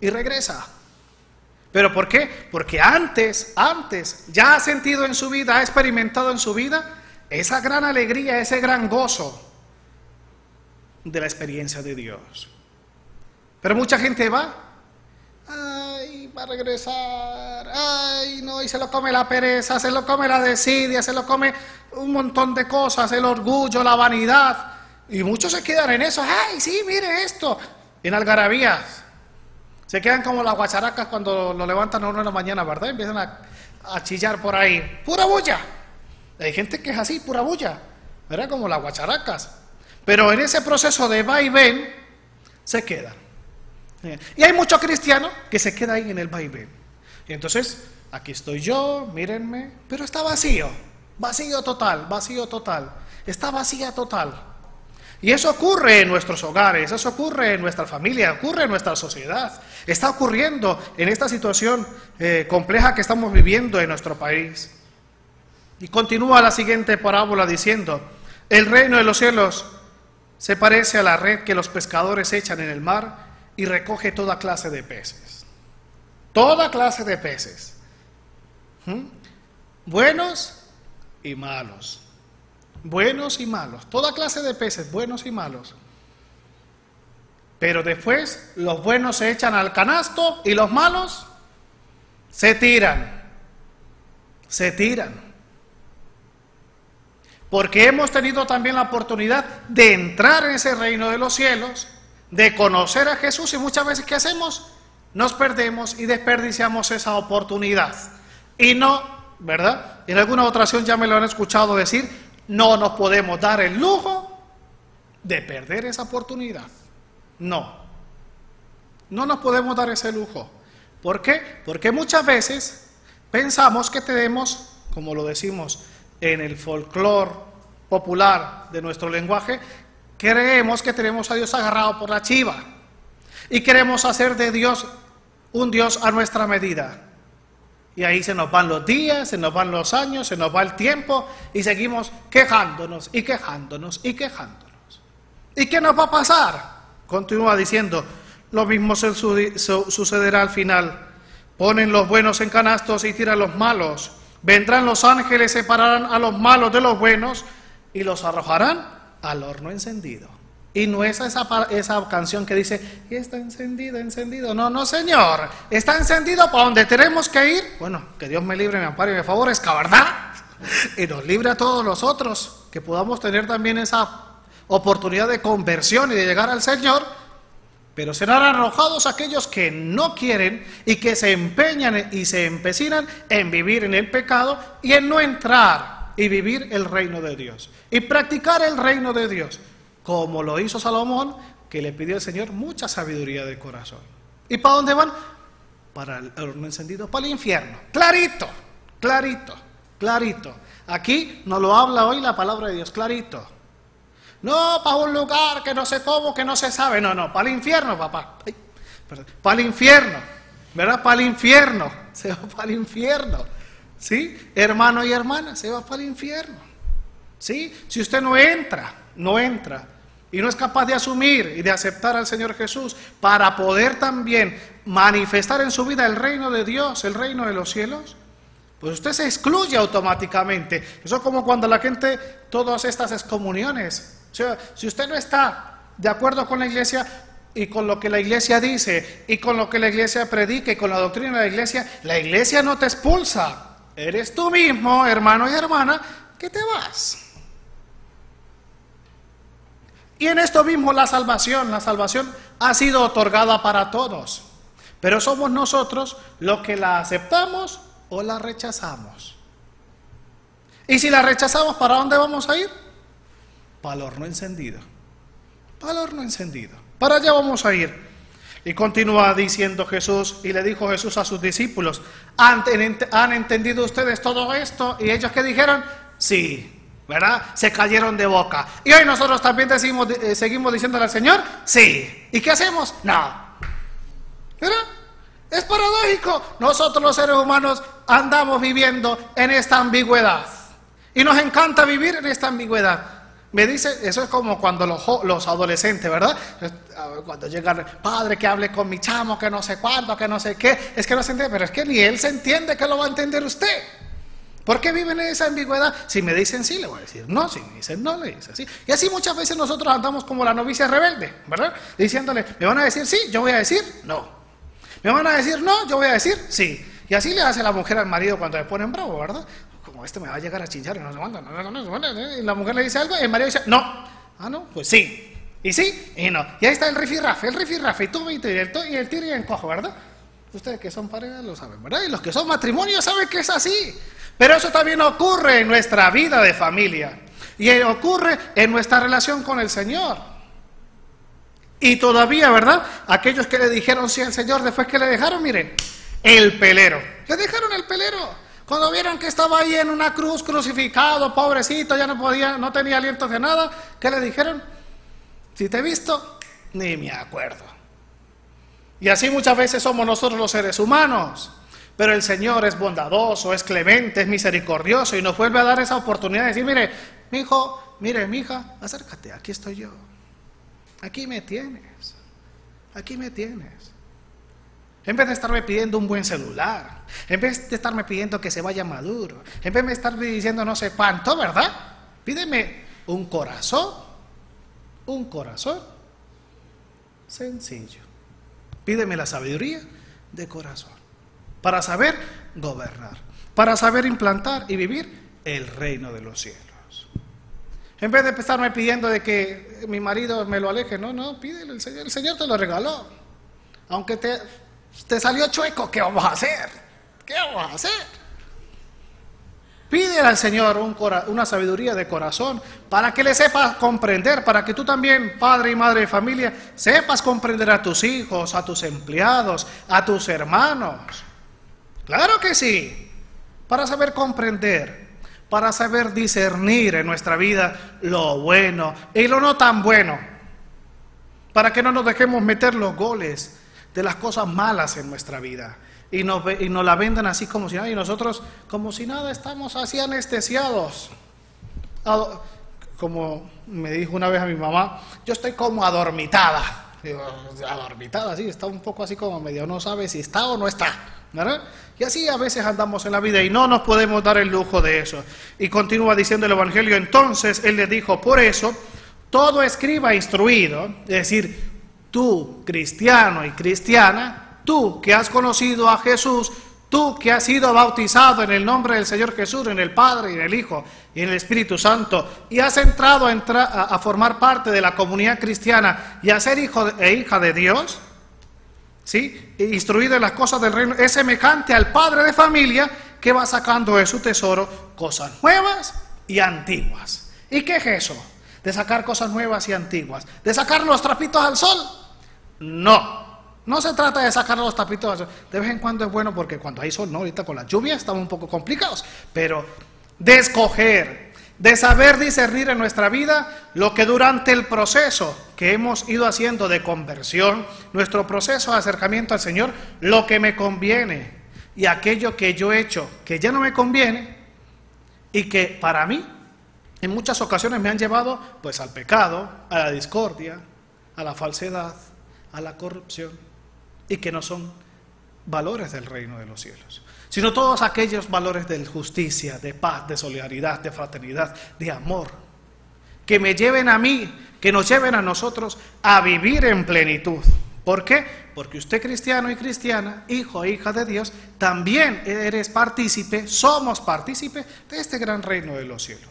Y regresa. ¿Pero por qué? Porque antes, ya ha sentido en su vida, ha experimentado en su vida esa gran alegría, ese gran gozo de la experiencia de Dios. Pero mucha gente va, ay, va a regresar, ay, no, y se lo come la pereza, se lo come la desidia, se lo come un montón de cosas, el orgullo, la vanidad. Y muchos se quedan en eso, ay, sí, mire esto, en algarabías. Se quedan como las guacharacas cuando lo levantan a 1 de la mañana, ¿verdad? Empiezan a chillar por ahí. ¡Pura bulla! Hay gente que es así, pura bulla, ¿verdad? Como las guacharacas. Pero en ese proceso de va y ven, se quedan. Y hay muchos cristianos que se quedan ahí en el va y ven. Y entonces, aquí estoy yo, mírenme, pero está vacío. Vacío total, vacío total. Está vacía total. Y eso ocurre en nuestros hogares, eso ocurre en nuestra familia, ocurre en nuestra sociedad. Está ocurriendo en esta situación compleja que estamos viviendo en nuestro país. Y continúa la siguiente parábola diciendo, el reino de los cielos se parece a la red que los pescadores echan en el mar y recoge toda clase de peces. Toda clase de peces. Buenos y malos. buenos y malos, toda clase de peces, buenos y malos. Pero después los buenos se echan al canasto y los malos se tiran. Se tiran. Porque hemos tenido también la oportunidad de entrar en ese reino de los cielos, de conocer a Jesús, y muchas veces ¿qué hacemos? Nos perdemos y desperdiciamos esa oportunidad. Y no, ¿verdad? En alguna otra ocasión ya me lo han escuchado decir, no nos podemos dar el lujo de perder esa oportunidad. No. No nos podemos dar ese lujo. ¿Por qué? Porque muchas veces pensamos que tenemos, como lo decimos en el folclore popular de nuestro lenguaje, creemos que tenemos a Dios agarrado por la chiva y queremos hacer de Dios un Dios a nuestra medida. Y ahí se nos van los días, se nos van los años, se nos va el tiempo y seguimos quejándonos y quejándonos y quejándonos. ¿Y qué nos va a pasar? Continúa diciendo, lo mismo sucederá al final. Ponen los buenos en canastos y tiran los malos. Vendrán los ángeles, separarán a los malos de los buenos y los arrojarán al horno encendido. Y no es esa canción que dice, y está encendido, encendido. No, no señor, está encendido para donde tenemos que ir. Bueno, que Dios me libre, me ampare y me favorezca, ¿verdad? Y nos libre a todos los otros, que podamos tener también esa oportunidad de conversión y de llegar al Señor, pero serán arrojados aquellos que no quieren y que se empeñan y se empecinan en vivir en el pecado y en no entrar y vivir el reino de Dios y practicar el reino de Dios, como lo hizo Salomón, que le pidió al Señor mucha sabiduría de corazón. ¿Y para dónde van? Para el horno encendido, para el infierno. Clarito, clarito, clarito. Aquí nos lo habla hoy la palabra de Dios, clarito. No, para un lugar que no sé cómo, que no se sabe. No, no, para el infierno, papá. Ay, perdón. Para el infierno, ¿verdad? Para el infierno. Se va para el infierno. ¿Sí? Hermano y hermana, se va para el infierno. ¿Sí? Si usted no entra y no es capaz de asumir y de aceptar al Señor Jesús para poder también manifestar en su vida el reino de Dios, el reino de los cielos, pues usted se excluye automáticamente. Eso es como cuando la gente, todas estas excomuniones. O sea, si usted no está de acuerdo con la iglesia y con lo que la iglesia dice y con lo que la iglesia predica y con la doctrina de la iglesia no te expulsa. Eres tú mismo, hermano y hermana, que te vas. Y en esto mismo la salvación ha sido otorgada para todos. Pero somos nosotros los que la aceptamos o la rechazamos. Y si la rechazamos, ¿para dónde vamos a ir? Para el horno encendido. Para el horno encendido. Para allá vamos a ir. Y continúa diciendo Jesús, y le dijo Jesús a sus discípulos, ¿han entendido ustedes todo esto? Y ellos, ¿qué dijeron? Sí, ¿verdad? Se cayeron de boca. Y hoy nosotros también decimos, seguimos diciéndole al Señor, sí. ¿Y qué hacemos? No. ¿Verdad? Es paradójico. Nosotros los seres humanos andamos viviendo en esta ambigüedad. Y nos encanta vivir en esta ambigüedad. Me dice, eso es como cuando los adolescentes, ¿verdad? Cuando llegan, padre, que hable con mi chamo, que no sé cuándo, que no sé qué. Es que no se entiende, pero es que ni él se entiende, que lo va a entender usted. ¿Por qué viven en esa ambigüedad? Si me dicen sí, le voy a decir no. Si me dicen no, le dicen sí. Y así muchas veces nosotros andamos como la novicia rebelde, ¿verdad? Diciéndole, me van a decir sí, yo voy a decir no. Me van a decir no, yo voy a decir sí. Y así le hace la mujer al marido cuando le ponen bravo, ¿verdad? Como este me va a llegar a chinchar y no se manda, y la mujer le dice algo y el marido dice, no, ah no, pues sí, y sí, y no, y ahí está el rifirrafe, y tú y el tiro y el encojo, ¿verdad? Ustedes que son pareja lo saben, ¿verdad? Y los que son matrimonio saben que es así, pero eso también ocurre en nuestra vida de familia, y ocurre en nuestra relación con el Señor. Y todavía, ¿verdad? Aquellos que le dijeron sí al Señor después que le dejaron, miren, el pelero, le dejaron el pelero. Cuando vieron que estaba ahí en una cruz, crucificado, pobrecito, ya no podía, no tenía aliento de nada, ¿qué le dijeron? Si te he visto, ni me acuerdo. Y así muchas veces somos nosotros los seres humanos. Pero el Señor es bondadoso, es clemente, es misericordioso y nos vuelve a dar esa oportunidad de decir, mire, mi hijo, mire, mi hija, acércate, aquí estoy yo. Aquí me tienes. Aquí me tienes. En vez de estarme pidiendo un buen celular, en vez de estarme pidiendo que se vaya maduro, en vez de estarme diciendo no sé cuánto, ¿verdad? Pídeme un corazón sencillo. Pídeme la sabiduría de corazón, para saber gobernar, para saber implantar y vivir el reino de los cielos. En vez de estarme pidiendo de que mi marido me lo aleje, no, no, pídele al Señor. El Señor te lo regaló. Aunque te salió chueco, ¿qué vamos a hacer? ¿Qué vamos a hacer? Pídele al Señor una sabiduría de corazón, para que le sepas comprender, para que tú también, padre y madre de familia, sepas comprender a tus hijos, a tus empleados, a tus hermanos. Claro que sí, para saber comprender, para saber discernir en nuestra vida lo bueno y lo no tan bueno, para que no nos dejemos meter los goles de las cosas malas en nuestra vida y nos la vendan así como si nada, y nosotros como si nada estamos así anestesiados. Como me dijo una vez a mi mamá, yo estoy como adormitada. Digo, adormitada, sí, está un poco así como medio, no sabe si está o no está, ¿verdad? Y así a veces andamos en la vida y no nos podemos dar el lujo de eso. Y continúa diciendo el Evangelio, entonces Él les dijo, por eso, todo escriba instruido, es decir, tú, cristiano y cristiana, tú que has conocido a Jesús, tú que has sido bautizado en el nombre del Señor Jesús, en el Padre, y en el Hijo, y en el Espíritu Santo, y has entrado a formar parte de la comunidad cristiana y a ser hijo e hija de Dios, ¿sí? Instruido en las cosas del reino, es semejante al padre de familia que va sacando de su tesoro cosas nuevas y antiguas. ¿Y qué es eso? De sacar cosas nuevas y antiguas. ¿De sacar los trapitos al sol? No. No se trata de sacar los trapitos al sol. De vez en cuando es bueno, porque cuando hay sol, no, ahorita con la lluvia estamos un poco complicados. Pero de escoger, de saber discernir en nuestra vida lo que durante el proceso que hemos ido haciendo de conversión, nuestro proceso de acercamiento al Señor, lo que me conviene y aquello que yo he hecho que ya no me conviene y que para mí en muchas ocasiones me han llevado pues al pecado, a la discordia, a la falsedad, a la corrupción, y que no son valores del reino de los cielos, sino todos aquellos valores de justicia, de paz, de solidaridad, de fraternidad, de amor, que me lleven a mí, que nos lleven a nosotros a vivir en plenitud. ¿Por qué? Porque usted, cristiano y cristiana, hijo e hija de Dios, también eres partícipe, somos partícipes de este gran reino de los cielos.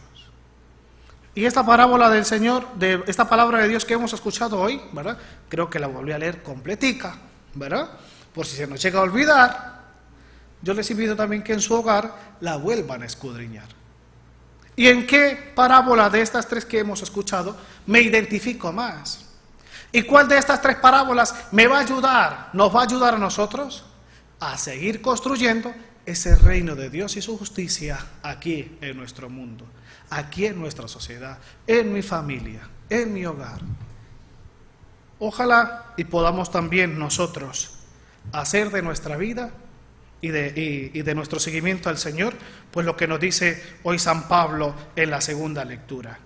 Y esta parábola del Señor, de esta palabra de Dios que hemos escuchado hoy, ¿verdad? Creo que la volví a leer completica, ¿verdad? Por si se nos llega a olvidar, yo les invito también que en su hogar la vuelvan a escudriñar. ¿Y en qué parábola de estas tres que hemos escuchado me identifico más? ¿Y cuál de estas tres parábolas me va a ayudar, nos va a ayudar a nosotros a seguir construyendo ese reino de Dios y su justicia aquí en nuestro mundo, aquí en nuestra sociedad, en mi familia, en mi hogar? Ojalá y podamos también nosotros hacer de nuestra vida y de nuestro seguimiento al Señor, pues lo que nos dice hoy San Pablo en la segunda lectura.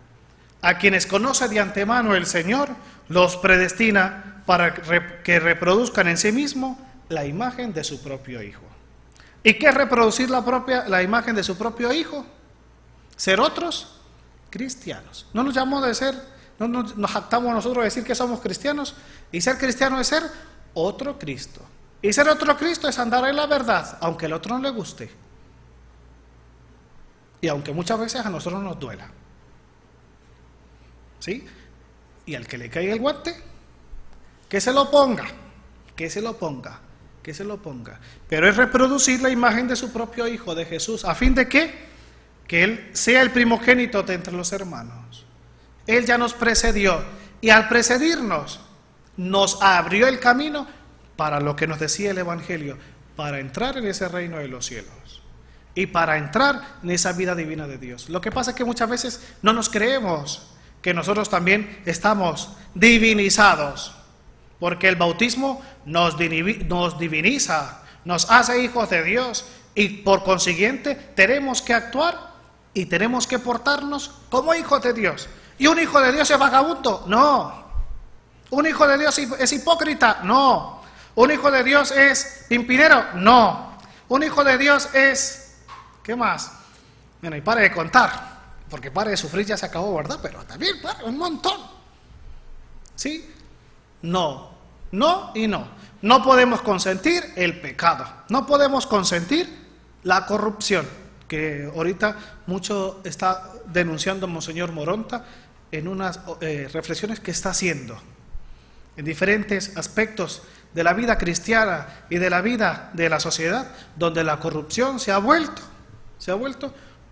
A quienes conoce de antemano el Señor, los predestina para que reproduzcan en sí mismo la imagen de su propio Hijo. ¿Y qué es reproducir la imagen de su propio Hijo? Ser otros cristianos. No nos llamó de ser, no nos jactamos nosotros de decir que somos cristianos, y ser cristiano es ser otro Cristo. Y ser otro Cristo es andar en la verdad, aunque el otro no le guste. Y aunque muchas veces a nosotros nos duela. ¿Sí? Y al que le caiga el guante, que se lo ponga, que se lo ponga, que se lo ponga. Pero es reproducir la imagen de su propio Hijo, de Jesús, a fin de que Él sea el primogénito de entre los hermanos. Él ya nos precedió, y al precedirnos, nos abrió el camino para lo que nos decía el Evangelio, para entrar en ese reino de los cielos y para entrar en esa vida divina de Dios. Lo que pasa es que muchas veces no nos creemos que nosotros también estamos divinizados, porque el bautismo nos diviniza, nos hace hijos de Dios, y por consiguiente tenemos que actuar y tenemos que portarnos como hijos de Dios. ¿Y un hijo de Dios es vagabundo? No. ¿Un hijo de Dios es hipócrita? No. ¿Un hijo de Dios es pimpinero? No. ¿Un hijo de Dios es... ¿qué más? Bueno, y pare de contar. Porque pare de sufrir ya se acabó, ¿verdad? Pero también pare un montón. ¿Sí? No, no y no. No podemos consentir el pecado. No podemos consentir la corrupción, que ahorita mucho está denunciando Monseñor Moronta en unas reflexiones que está haciendo en diferentes aspectos de la vida cristiana y de la vida de la sociedad, donde la corrupción se ha vuelto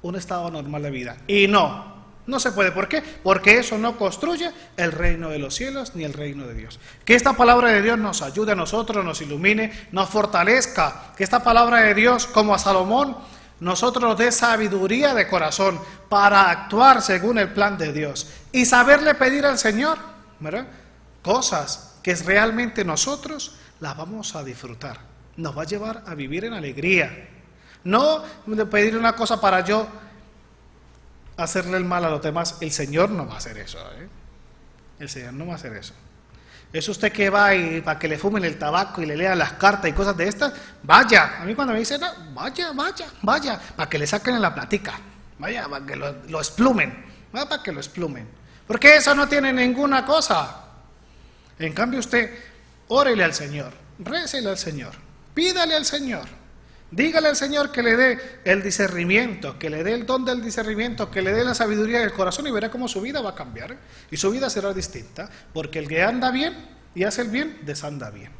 un estado normal de vida. Y no se puede. ¿Por qué? Porque eso no construye el reino de los cielos ni el reino de Dios. Que esta palabra de Dios nos ayude a nosotros, nos ilumine, nos fortalezca. Que esta palabra de Dios, como a Salomón, nosotros nos dé sabiduría de corazón para actuar según el plan de Dios. Y saberle pedir al Señor, ¿verdad?, cosas que realmente nosotros las vamos a disfrutar. Nos va a llevar a vivir en alegría. No pedir una cosa para yo hacerle el mal a los demás. El Señor no va a hacer eso, ¿eh? El Señor no va a hacer eso. Es usted que va y para que le fumen el tabaco y le lean las cartas y cosas de estas, vaya. A mí cuando me dicen, no, vaya, para que le saquen la platica, vaya, para que lo esplumen, vaya, para que lo esplumen. Porque eso no tiene ninguna cosa. En cambio usted, órele al Señor, récele al Señor, pídale al Señor. Dígale al Señor que le dé el discernimiento, que le dé el don del discernimiento, que le dé la sabiduría del corazón, y verá cómo su vida va a cambiar y su vida será distinta, porque el que anda bien y hace el bien, desanda bien.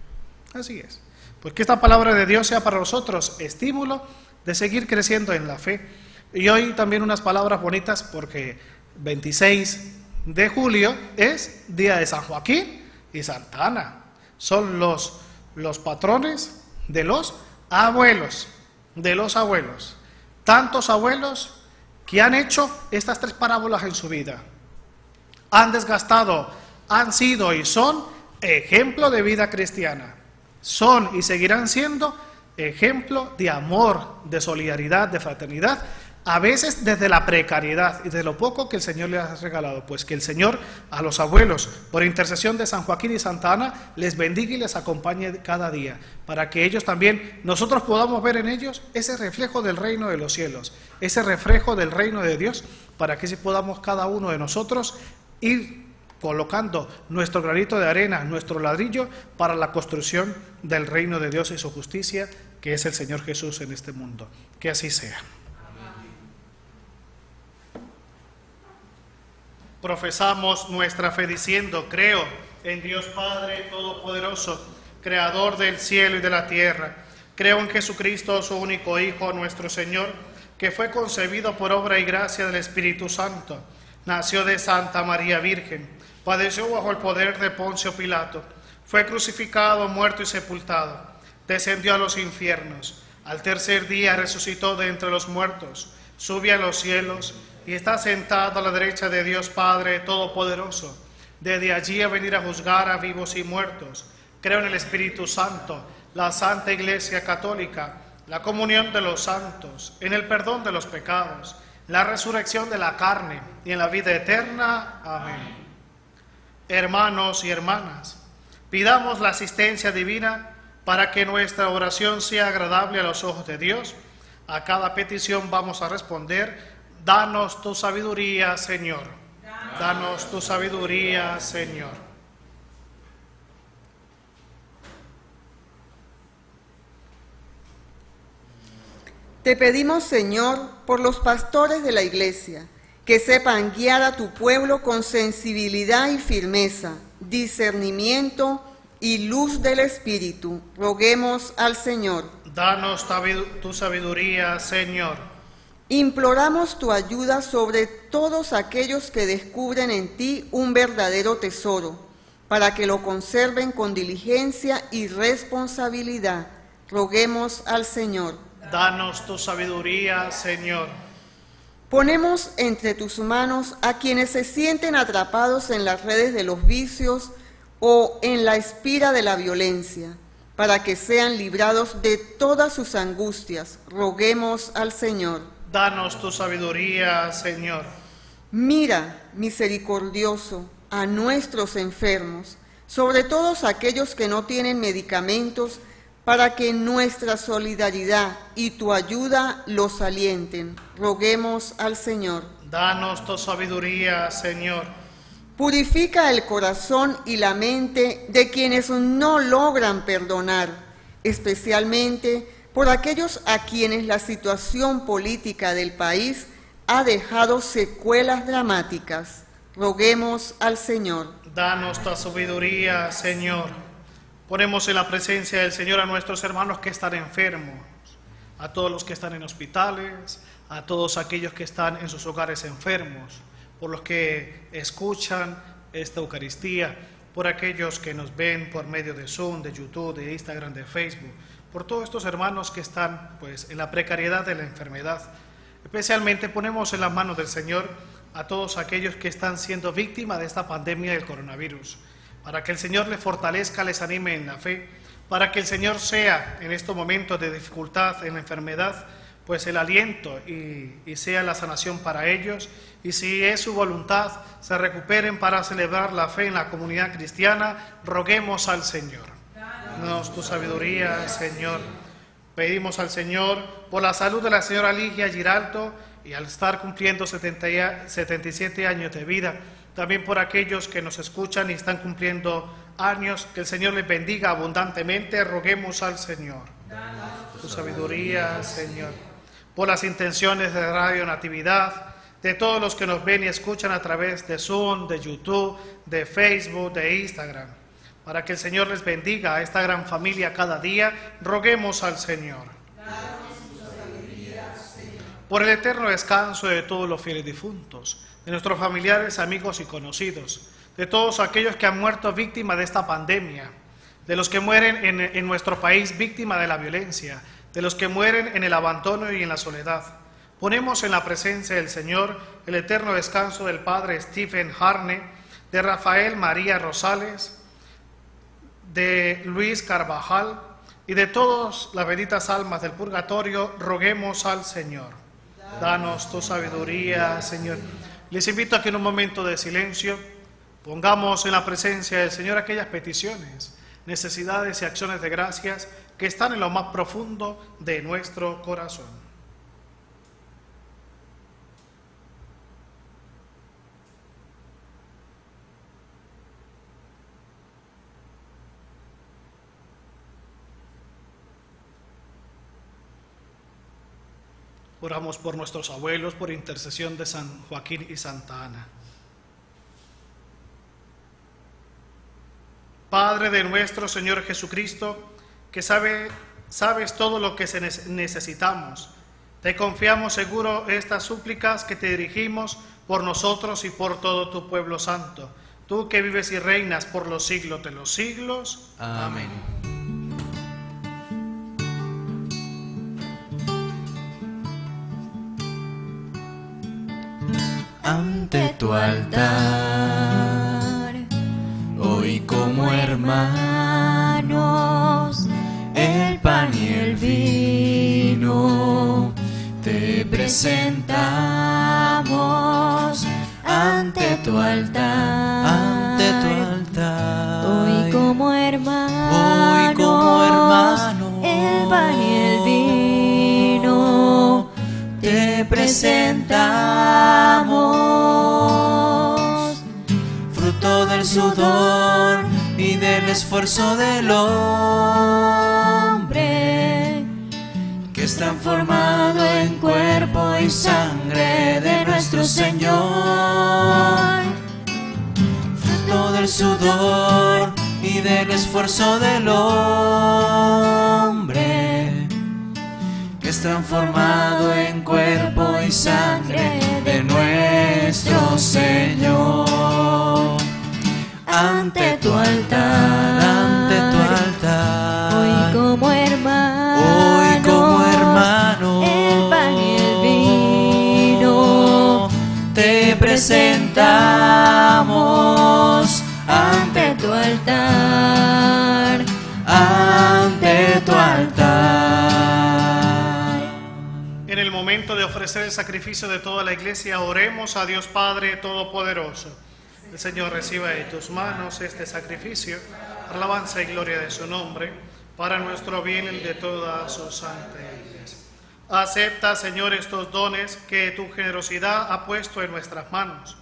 Así es. Pues que esta palabra de Dios sea para nosotros estímulo de seguir creciendo en la fe. Y hoy también unas palabras bonitas, porque 26 de julio es día de San Joaquín y Santa Ana. Son los patrones de los abuelos, tantos abuelos que han hecho estas tres parábolas en su vida, han desgastado, han sido y son ejemplo de vida cristiana, son y seguirán siendo ejemplo de amor, de solidaridad, de fraternidad, a veces desde la precariedad y de lo poco que el Señor les ha regalado. Pues que el Señor a los abuelos, por intercesión de San Joaquín y Santa Ana, les bendiga y les acompañe cada día, para que ellos también, nosotros podamos ver en ellos ese reflejo del reino de los cielos, ese reflejo del reino de Dios, para que así podamos cada uno de nosotros ir colocando nuestro granito de arena, nuestro ladrillo, para la construcción del reino de Dios y su justicia, que es el Señor Jesús en este mundo. Que así sea. Profesamos nuestra fe diciendo: creo en Dios Padre Todopoderoso, Creador del cielo y de la tierra. Creo en Jesucristo, su único Hijo, nuestro Señor, que fue concebido por obra y gracia del Espíritu Santo. Nació de Santa María Virgen, padeció bajo el poder de Poncio Pilato, fue crucificado, muerto y sepultado, descendió a los infiernos, al tercer día resucitó de entre los muertos, sube a los cielos y está sentado a la derecha de Dios Padre Todopoderoso. Desde allí a venir a juzgar a vivos y muertos. Creo en el Espíritu Santo, la Santa Iglesia Católica, la comunión de los santos, en el perdón de los pecados, la resurrección de la carne y en la vida eterna. Amén. Hermanos y hermanas, pidamos la asistencia divina para que nuestra oración sea agradable a los ojos de Dios. A cada petición vamos a responder: danos tu sabiduría, Señor. Danos tu sabiduría, Señor. Te pedimos, Señor, por los pastores de la Iglesia, que sepan guiar a tu pueblo con sensibilidad y firmeza, discernimiento y luz del Espíritu. Roguemos al Señor. Danos tu sabiduría, Señor. Imploramos tu ayuda sobre todos aquellos que descubren en ti un verdadero tesoro, para que lo conserven con diligencia y responsabilidad. Roguemos al Señor. Danos tu sabiduría, Señor. Ponemos entre tus manos a quienes se sienten atrapados en las redes de los vicios o en la espira de la violencia, para que sean librados de todas sus angustias. Roguemos al Señor. Danos tu sabiduría, Señor. Mira, misericordioso, a nuestros enfermos, sobre todos aquellos que no tienen medicamentos, para que nuestra solidaridad y tu ayuda los alienten. Roguemos al Señor. Danos tu sabiduría, Señor. Purifica el corazón y la mente de quienes no logran perdonar, especialmente por aquellos a quienes la situación política del país ha dejado secuelas dramáticas. Roguemos al Señor. Danos tu sabiduría, Señor. Ponemos en la presencia del Señor a nuestros hermanos que están enfermos, a todos los que están en hospitales, a todos aquellos que están en sus hogares enfermos, por los que escuchan esta Eucaristía, por aquellos que nos ven por medio de Zoom, de YouTube, de Instagram, de Facebook, por todos estos hermanos que están pues en la precariedad de la enfermedad. Especialmente ponemos en las manos del Señor a todos aquellos que están siendo víctimas de esta pandemia del coronavirus, para que el Señor les fortalezca, les anime en la fe, para que el Señor sea en estos momentos de dificultad, en la enfermedad, pues el aliento y sea la sanación para ellos, y si es su voluntad, se recuperen para celebrar la fe en la comunidad cristiana. Roguemos al Señor. Danos tu sabiduría, Señor. Pedimos al Señor por la salud de la señora Ligia Giraldo y al estar cumpliendo 77 años de vida. También por aquellos que nos escuchan y están cumpliendo años, que el Señor les bendiga abundantemente. Roguemos al Señor. Danos tu sabiduría, Señor. Por las intenciones de Radio Natividad, de todos los que nos ven y escuchan a través de Zoom, de YouTube, de Facebook, de Instagram, para que el Señor les bendiga a esta gran familia cada día, roguemos al Señor. Por el eterno descanso de todos los fieles difuntos, de nuestros familiares, amigos y conocidos, de todos aquellos que han muerto víctimas de esta pandemia, de los que mueren en nuestro país víctimas de la violencia, de los que mueren en el abandono y en la soledad. Ponemos en la presencia del Señor el eterno descanso del Padre Stephen Harney, de Rafael María Rosales, de Luis Carvajal y de todas las benditas almas del purgatorio, roguemos al Señor. Danos tu sabiduría, Señor. Les invito a que en un momento de silencio pongamos en la presencia del Señor aquellas peticiones, necesidades y acciones de gracias que están en lo más profundo de nuestro corazón. Oramos por nuestros abuelos, por intercesión de San Joaquín y Santa Ana. Padre de nuestro Señor Jesucristo, que sabes todo lo que necesitamos, te confiamos seguro estas súplicas que te dirigimos por nosotros y por todo tu pueblo santo, tú que vives y reinas por los siglos de los siglos. Amén. Amén. Ante tu altar, hoy como hermanos, el pan y el vino te presentamos. Ante tu altar, hoy como hermanos, el pan y el vino te presentamos, fruto del sudor y del esfuerzo del hombre, que es transformado en cuerpo y sangre de nuestro Señor. Fruto del sudor y del esfuerzo del hombre, que es transformado en cuerpo y sangre de nuestro Señor. Ante tu altar, hoy como hermanos, el pan y el vino te presentamos. Ante tu altar, de ofrecer el sacrificio de toda la iglesia, oremos a Dios Padre Todopoderoso. El Señor reciba de tus manos este sacrificio, alabanza y gloria de su nombre, para nuestro bien y de toda su santa iglesia. Acepta, Señor, estos dones que tu generosidad ha puesto en nuestras manos,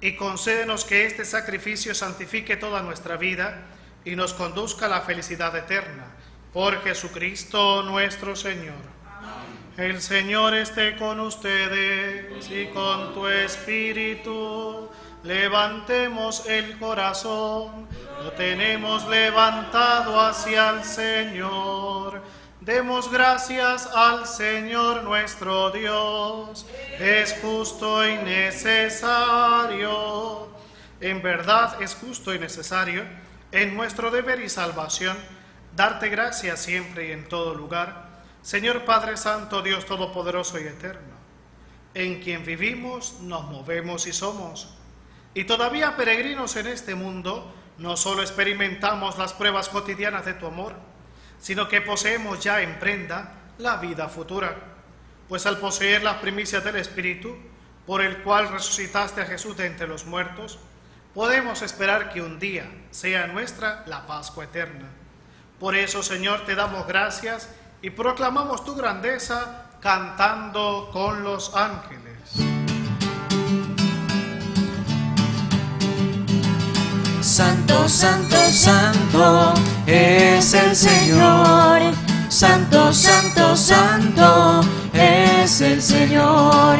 y concédenos que este sacrificio santifique toda nuestra vida y nos conduzca a la felicidad eterna. Por Jesucristo nuestro Señor. Amén. El Señor esté con ustedes y con tu espíritu. Levantemos el corazón, lo tenemos levantado hacia el Señor. Demos gracias al Señor nuestro Dios, es justo y necesario. En verdad es justo y necesario, en nuestro deber y salvación, darte gracias siempre y en todo lugar, Señor Padre Santo, Dios Todopoderoso y Eterno, en quien vivimos, nos movemos y somos. Y todavía peregrinos en este mundo, no solo experimentamos las pruebas cotidianas de tu amor, sino que poseemos ya en prenda la vida futura, pues al poseer las primicias del Espíritu, por el cual resucitaste a Jesús de entre los muertos, podemos esperar que un día sea nuestra la Pascua eterna. Por eso, Señor, te damos gracias y proclamamos tu grandeza cantando con los ángeles. Santo, santo, santo es el Señor. Santo, santo, santo es el Señor.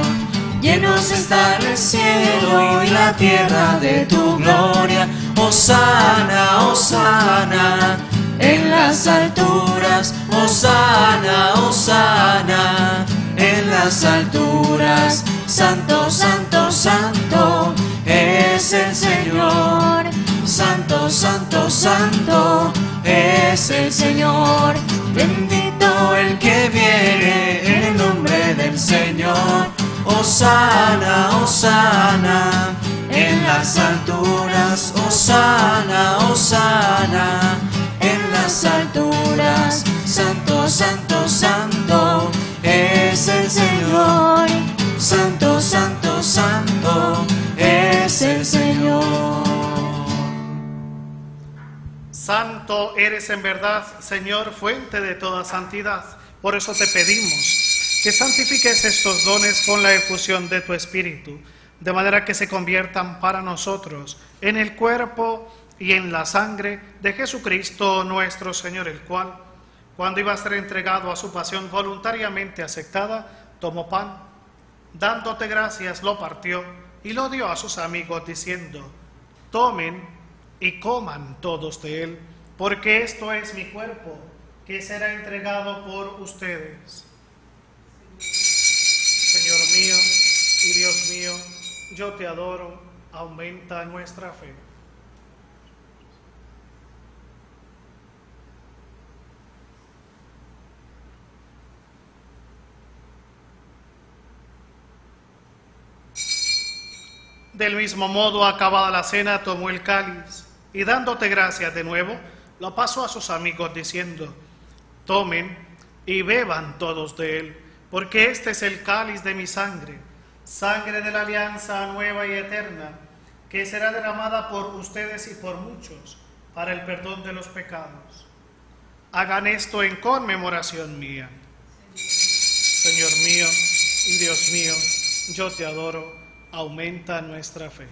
Llenos está el cielo y la tierra de tu gloria. Hosana, hosana en las alturas. Hosana, hosana en las alturas. Santo, santo, santo es el Señor. Santo, santo, santo es el Señor. Bendito el que viene en el nombre del Señor. Hosana, hosana en las alturas. Hosana, hosana en las alturas. Santo, santo, santo es el Señor. Santo, santo, santo es el Señor. Santo eres en verdad, Señor, fuente de toda santidad. Por eso te pedimos que santifiques estos dones con la efusión de tu Espíritu, de manera que se conviertan para nosotros en el cuerpo y en la sangre de Jesucristo nuestro Señor, el cual, cuando iba a ser entregado a su pasión voluntariamente aceptada, tomó pan, dándote gracias, lo partió y lo dio a sus amigos, diciendo: tomen y coman todos de él, porque esto es mi cuerpo, que será entregado por ustedes. Señor mío y Dios mío, yo te adoro, aumenta nuestra fe. Del mismo modo, acabada la cena, tomó el cáliz, y dándote gracias de nuevo, lo pasó a sus amigos diciendo: tomen y beban todos de él, porque este es el cáliz de mi sangre, sangre de la alianza nueva y eterna, que será derramada por ustedes y por muchos para el perdón de los pecados. Hagan esto en conmemoración mía. Señor mío y Dios mío, yo te adoro, aumenta nuestra fe.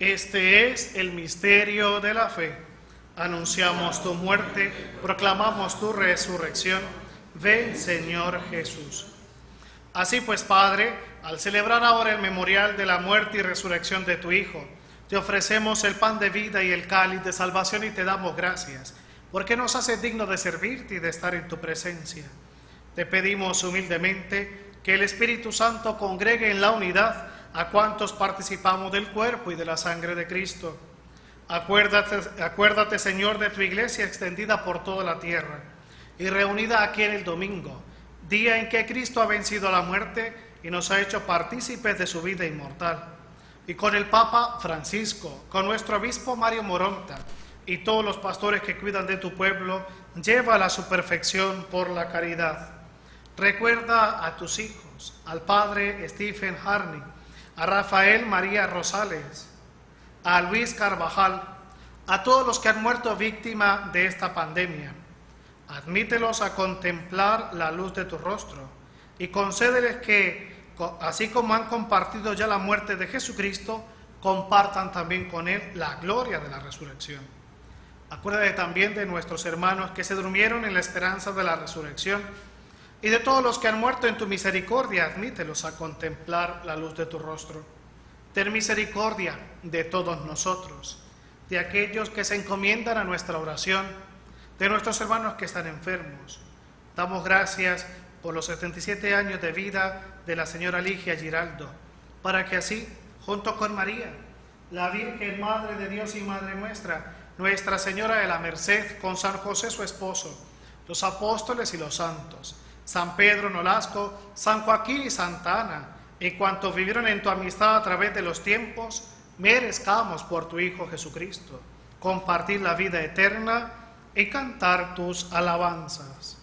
Este es el misterio de la fe. Anunciamos tu muerte, proclamamos tu resurrección. Ven, Señor Jesús. Así pues, Padre, al celebrar ahora el memorial de la muerte y resurrección de tu Hijo, te ofrecemos el pan de vida y el cáliz de salvación y te damos gracias, porque nos haces dignos de servirte y de estar en tu presencia. Te pedimos humildemente que el Espíritu Santo congregue en la unidad a cuantos participamos del cuerpo y de la sangre de Cristo. Acuérdate, Señor, de tu iglesia extendida por toda la tierra y reunida aquí en el domingo, día en que Cristo ha vencido la muerte y nos ha hecho partícipes de su vida inmortal. Y con el Papa Francisco, con nuestro obispo Mario Moronta y todos los pastores que cuidan de tu pueblo, lleva a su perfección por la caridad. Recuerda a tus hijos, al padre Stephen Harney, a Rafael María Rosales, a Luis Carvajal, a todos los que han muerto víctima de esta pandemia. Admítelos a contemplar la luz de tu rostro y concédeles que, así como han compartido ya la muerte de Jesucristo, compartan también con Él la gloria de la resurrección. Acuérdate también de nuestros hermanos que se durmieron en la esperanza de la resurrección y de todos los que han muerto en tu misericordia, admítelos a contemplar la luz de tu rostro. Ten misericordia de todos nosotros, de aquellos que se encomiendan a nuestra oración, de nuestros hermanos que están enfermos. Damos gracias por los 77 años de vida de la señora Ligia Giraldo, para que así, junto con María, la Virgen Madre de Dios y Madre nuestra, Nuestra Señora de la Merced, con San José su esposo, los apóstoles y los santos, San Pedro Nolasco, San Joaquín y Santa Ana, y cuantos vivieron en tu amistad a través de los tiempos, merezcamos por tu Hijo Jesucristo compartir la vida eterna y cantar tus alabanzas.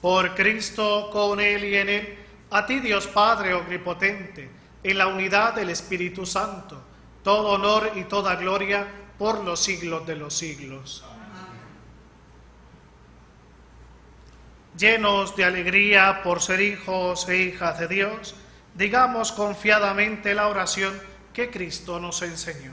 Por Cristo, con Él y en Él, a ti Dios Padre Omnipotente, en la unidad del Espíritu Santo, todo honor y toda gloria por los siglos de los siglos. Amén. Llenos de alegría por ser hijos e hijas de Dios, digamos confiadamente la oración que Cristo nos enseñó.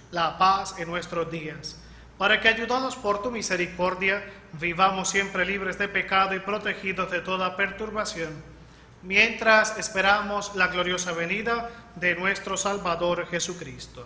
la paz en nuestros días, para que, ayudados por tu misericordia, vivamos siempre libres de pecado y protegidos de toda perturbación, mientras esperamos la gloriosa venida de nuestro Salvador Jesucristo.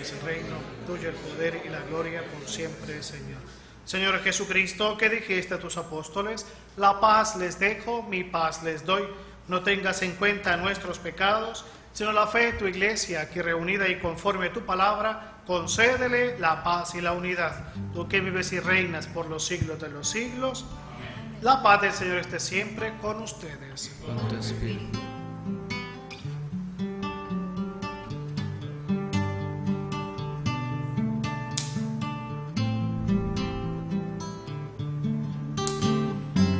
Es el reino, tuyo el poder y la gloria por siempre, Señor. Señor Jesucristo, que dijiste a tus apóstoles, la paz les dejo, mi paz les doy. No tengas en cuenta nuestros pecados, sino la fe de tu Iglesia, aquí reunida y conforme a tu palabra, concédele la paz y la unidad. Tú que vives y reinas por los siglos de los siglos, amén. La paz del Señor esté siempre con ustedes. Con tu espíritu.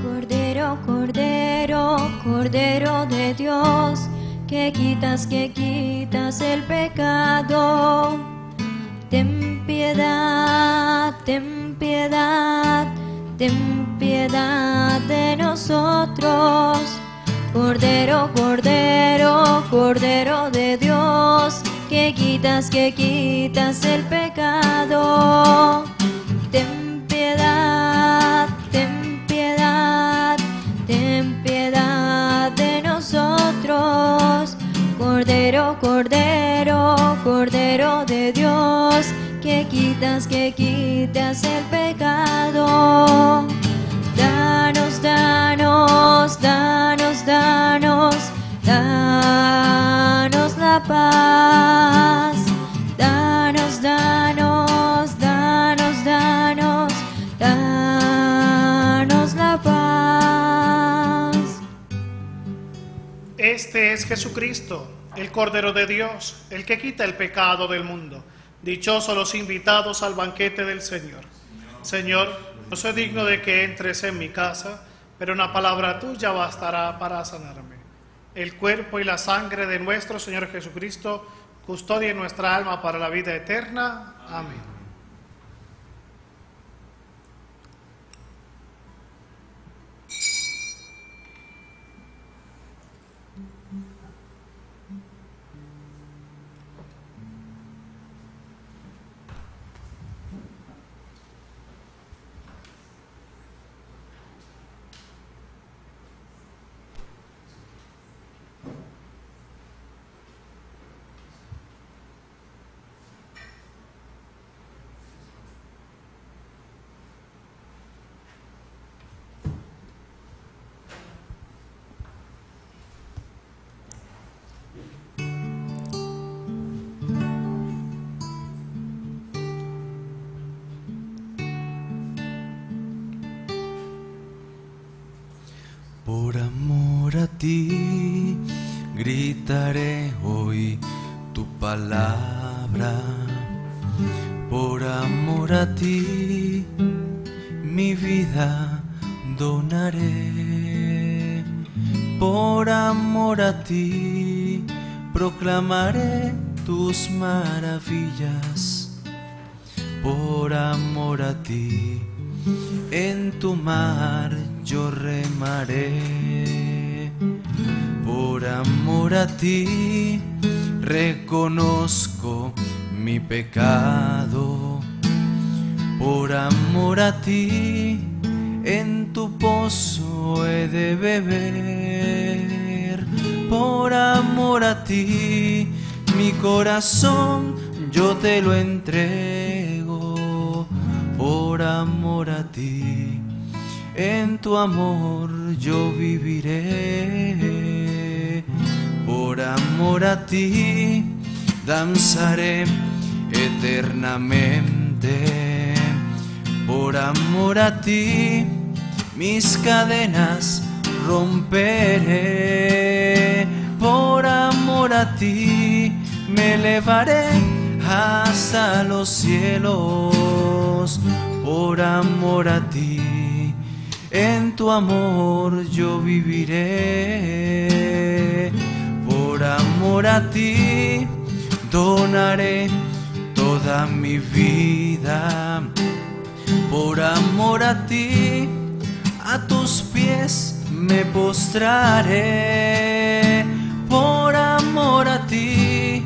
Cordero, Cordero, Cordero de Dios, que quitas el pecado. Ten piedad, ten piedad, ten piedad de nosotros. Cordero, Cordero, Cordero de Dios, que quitas el pecado. Ten piedad, ten piedad, ten piedad de nosotros. Cordero, Cordero, Cordero de Dios, que quitas el pecado. Danos, danos, danos, danos, danos la paz. Danos, danos, danos, danos, danos la paz. Este es Jesucristo, el Cordero de Dios, el que quita el pecado del mundo. Dichosos los invitados al banquete del Señor. Señor, no soy digno de que entres en mi casa, pero una palabra tuya bastará para sanarme. El cuerpo y la sangre de nuestro Señor Jesucristo custodien nuestra alma para la vida eterna. Amén. Por amor a ti gritaré hoy tu palabra. Por amor a ti mi vida donaré. Por amor a ti proclamaré tus maravillas. Por amor a ti, en tu mar yo remaré. Por amor a ti, reconozco mi pecado. Por amor a ti, en tu pozo he de beber. Por amor a ti, mi corazón yo te lo entrego. Por amor a ti, en tu amor yo viviré. Por amor a ti, danzaré eternamente. Por amor a ti, mis cadenas romperé. Por amor a ti, me elevaré hasta los cielos. Por amor a ti, en tu amor yo viviré. Por amor a ti, donaré toda mi vida. Por amor a ti, a tus pies me postraré. Por amor a ti,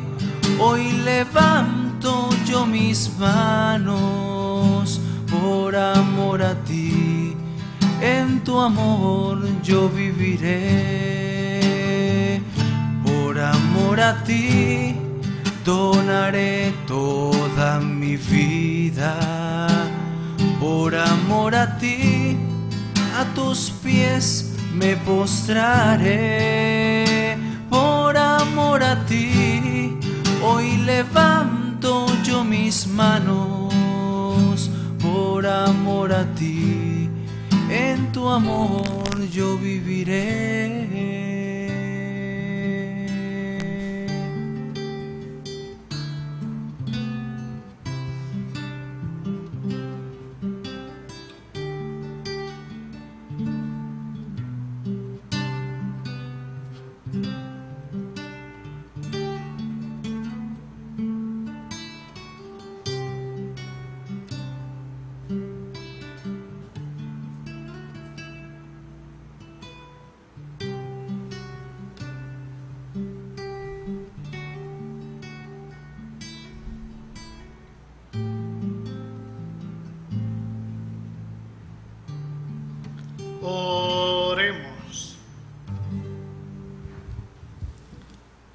hoy levanto yo mis manos. Por amor a ti, en tu amor yo viviré. Por amor a ti, donaré toda mi vida. Por amor a ti, a tus pies me postraré. Por amor a ti, hoy levanto yo mis manos. Por amor a ti, en tu amor yo viviré.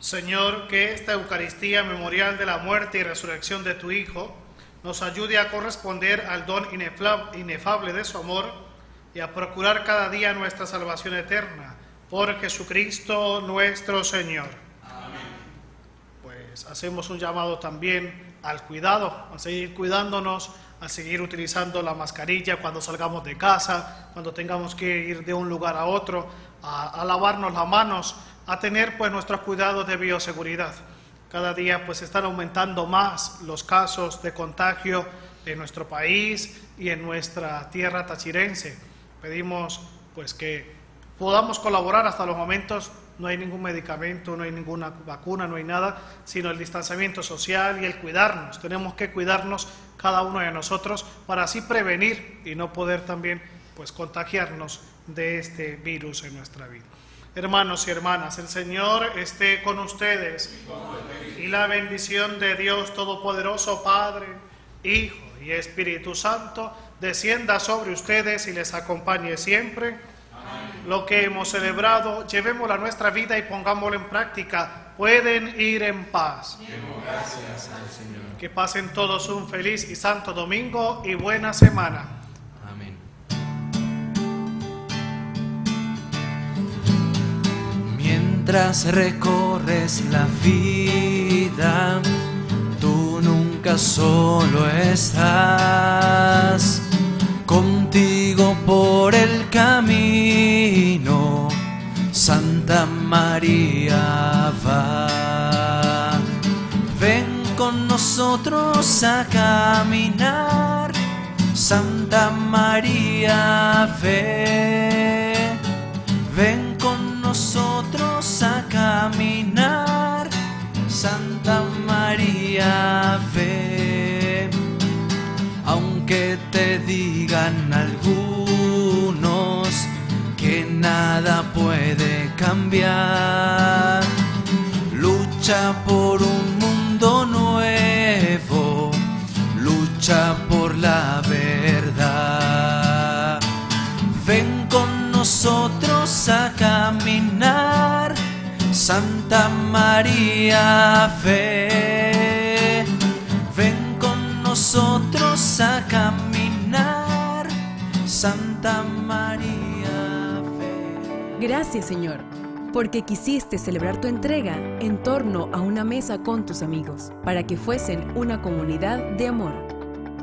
Señor, que esta Eucaristía, memorial de la muerte y resurrección de tu Hijo, nos ayude a corresponder al don inefable de su amor y a procurar cada día nuestra salvación eterna, por Jesucristo nuestro Señor. Amén. Pues hacemos un llamado también al cuidado, a seguir cuidándonos, a seguir utilizando la mascarilla cuando salgamos de casa, cuando tengamos que ir de un lugar a otro, a lavarnos las manos, a tener pues nuestros cuidados de bioseguridad. Cada día pues están aumentando más los casos de contagio en nuestro país y en nuestra tierra tachirense. Pedimos pues que podamos colaborar. Hasta los momentos no hay ningún medicamento, no hay ninguna vacuna, no hay nada, sino el distanciamiento social y el cuidarnos. Tenemos que cuidarnos cada uno de nosotros para así prevenir y no poder también pues contagiarnos de este virus en nuestra vida. Hermanos y hermanas, el Señor esté con ustedes y la bendición de Dios Todopoderoso, Padre, Hijo y Espíritu Santo, descienda sobre ustedes y les acompañe siempre. Amén. Lo que hemos celebrado, llevémoslo a nuestra vida y pongámoslo en práctica. Pueden ir en paz. Gracias al Señor. Que pasen todos un feliz y santo domingo y buena semana. Mientras recorres la vida, tú nunca solo estás. Contigo por el camino Santa María, va, ven con nosotros a caminar. Santa María, ven con nosotros a caminar. Santa María, ven, aunque te digan algunos que nada puede cambiar. Lucha por un mundo nuevo, lucha por la verdad. Ven con nosotros a caminar, Santa María, ven con nosotros a caminar, Santa María, ven. Gracias, Señor, porque quisiste celebrar tu entrega en torno a una mesa con tus amigos, para que fuesen una comunidad de amor.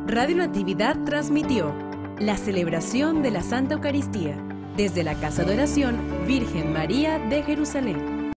Radio Natividad transmitió la celebración de la Santa Eucaristía desde la Casa de Oración Virgen María de Jerusalén.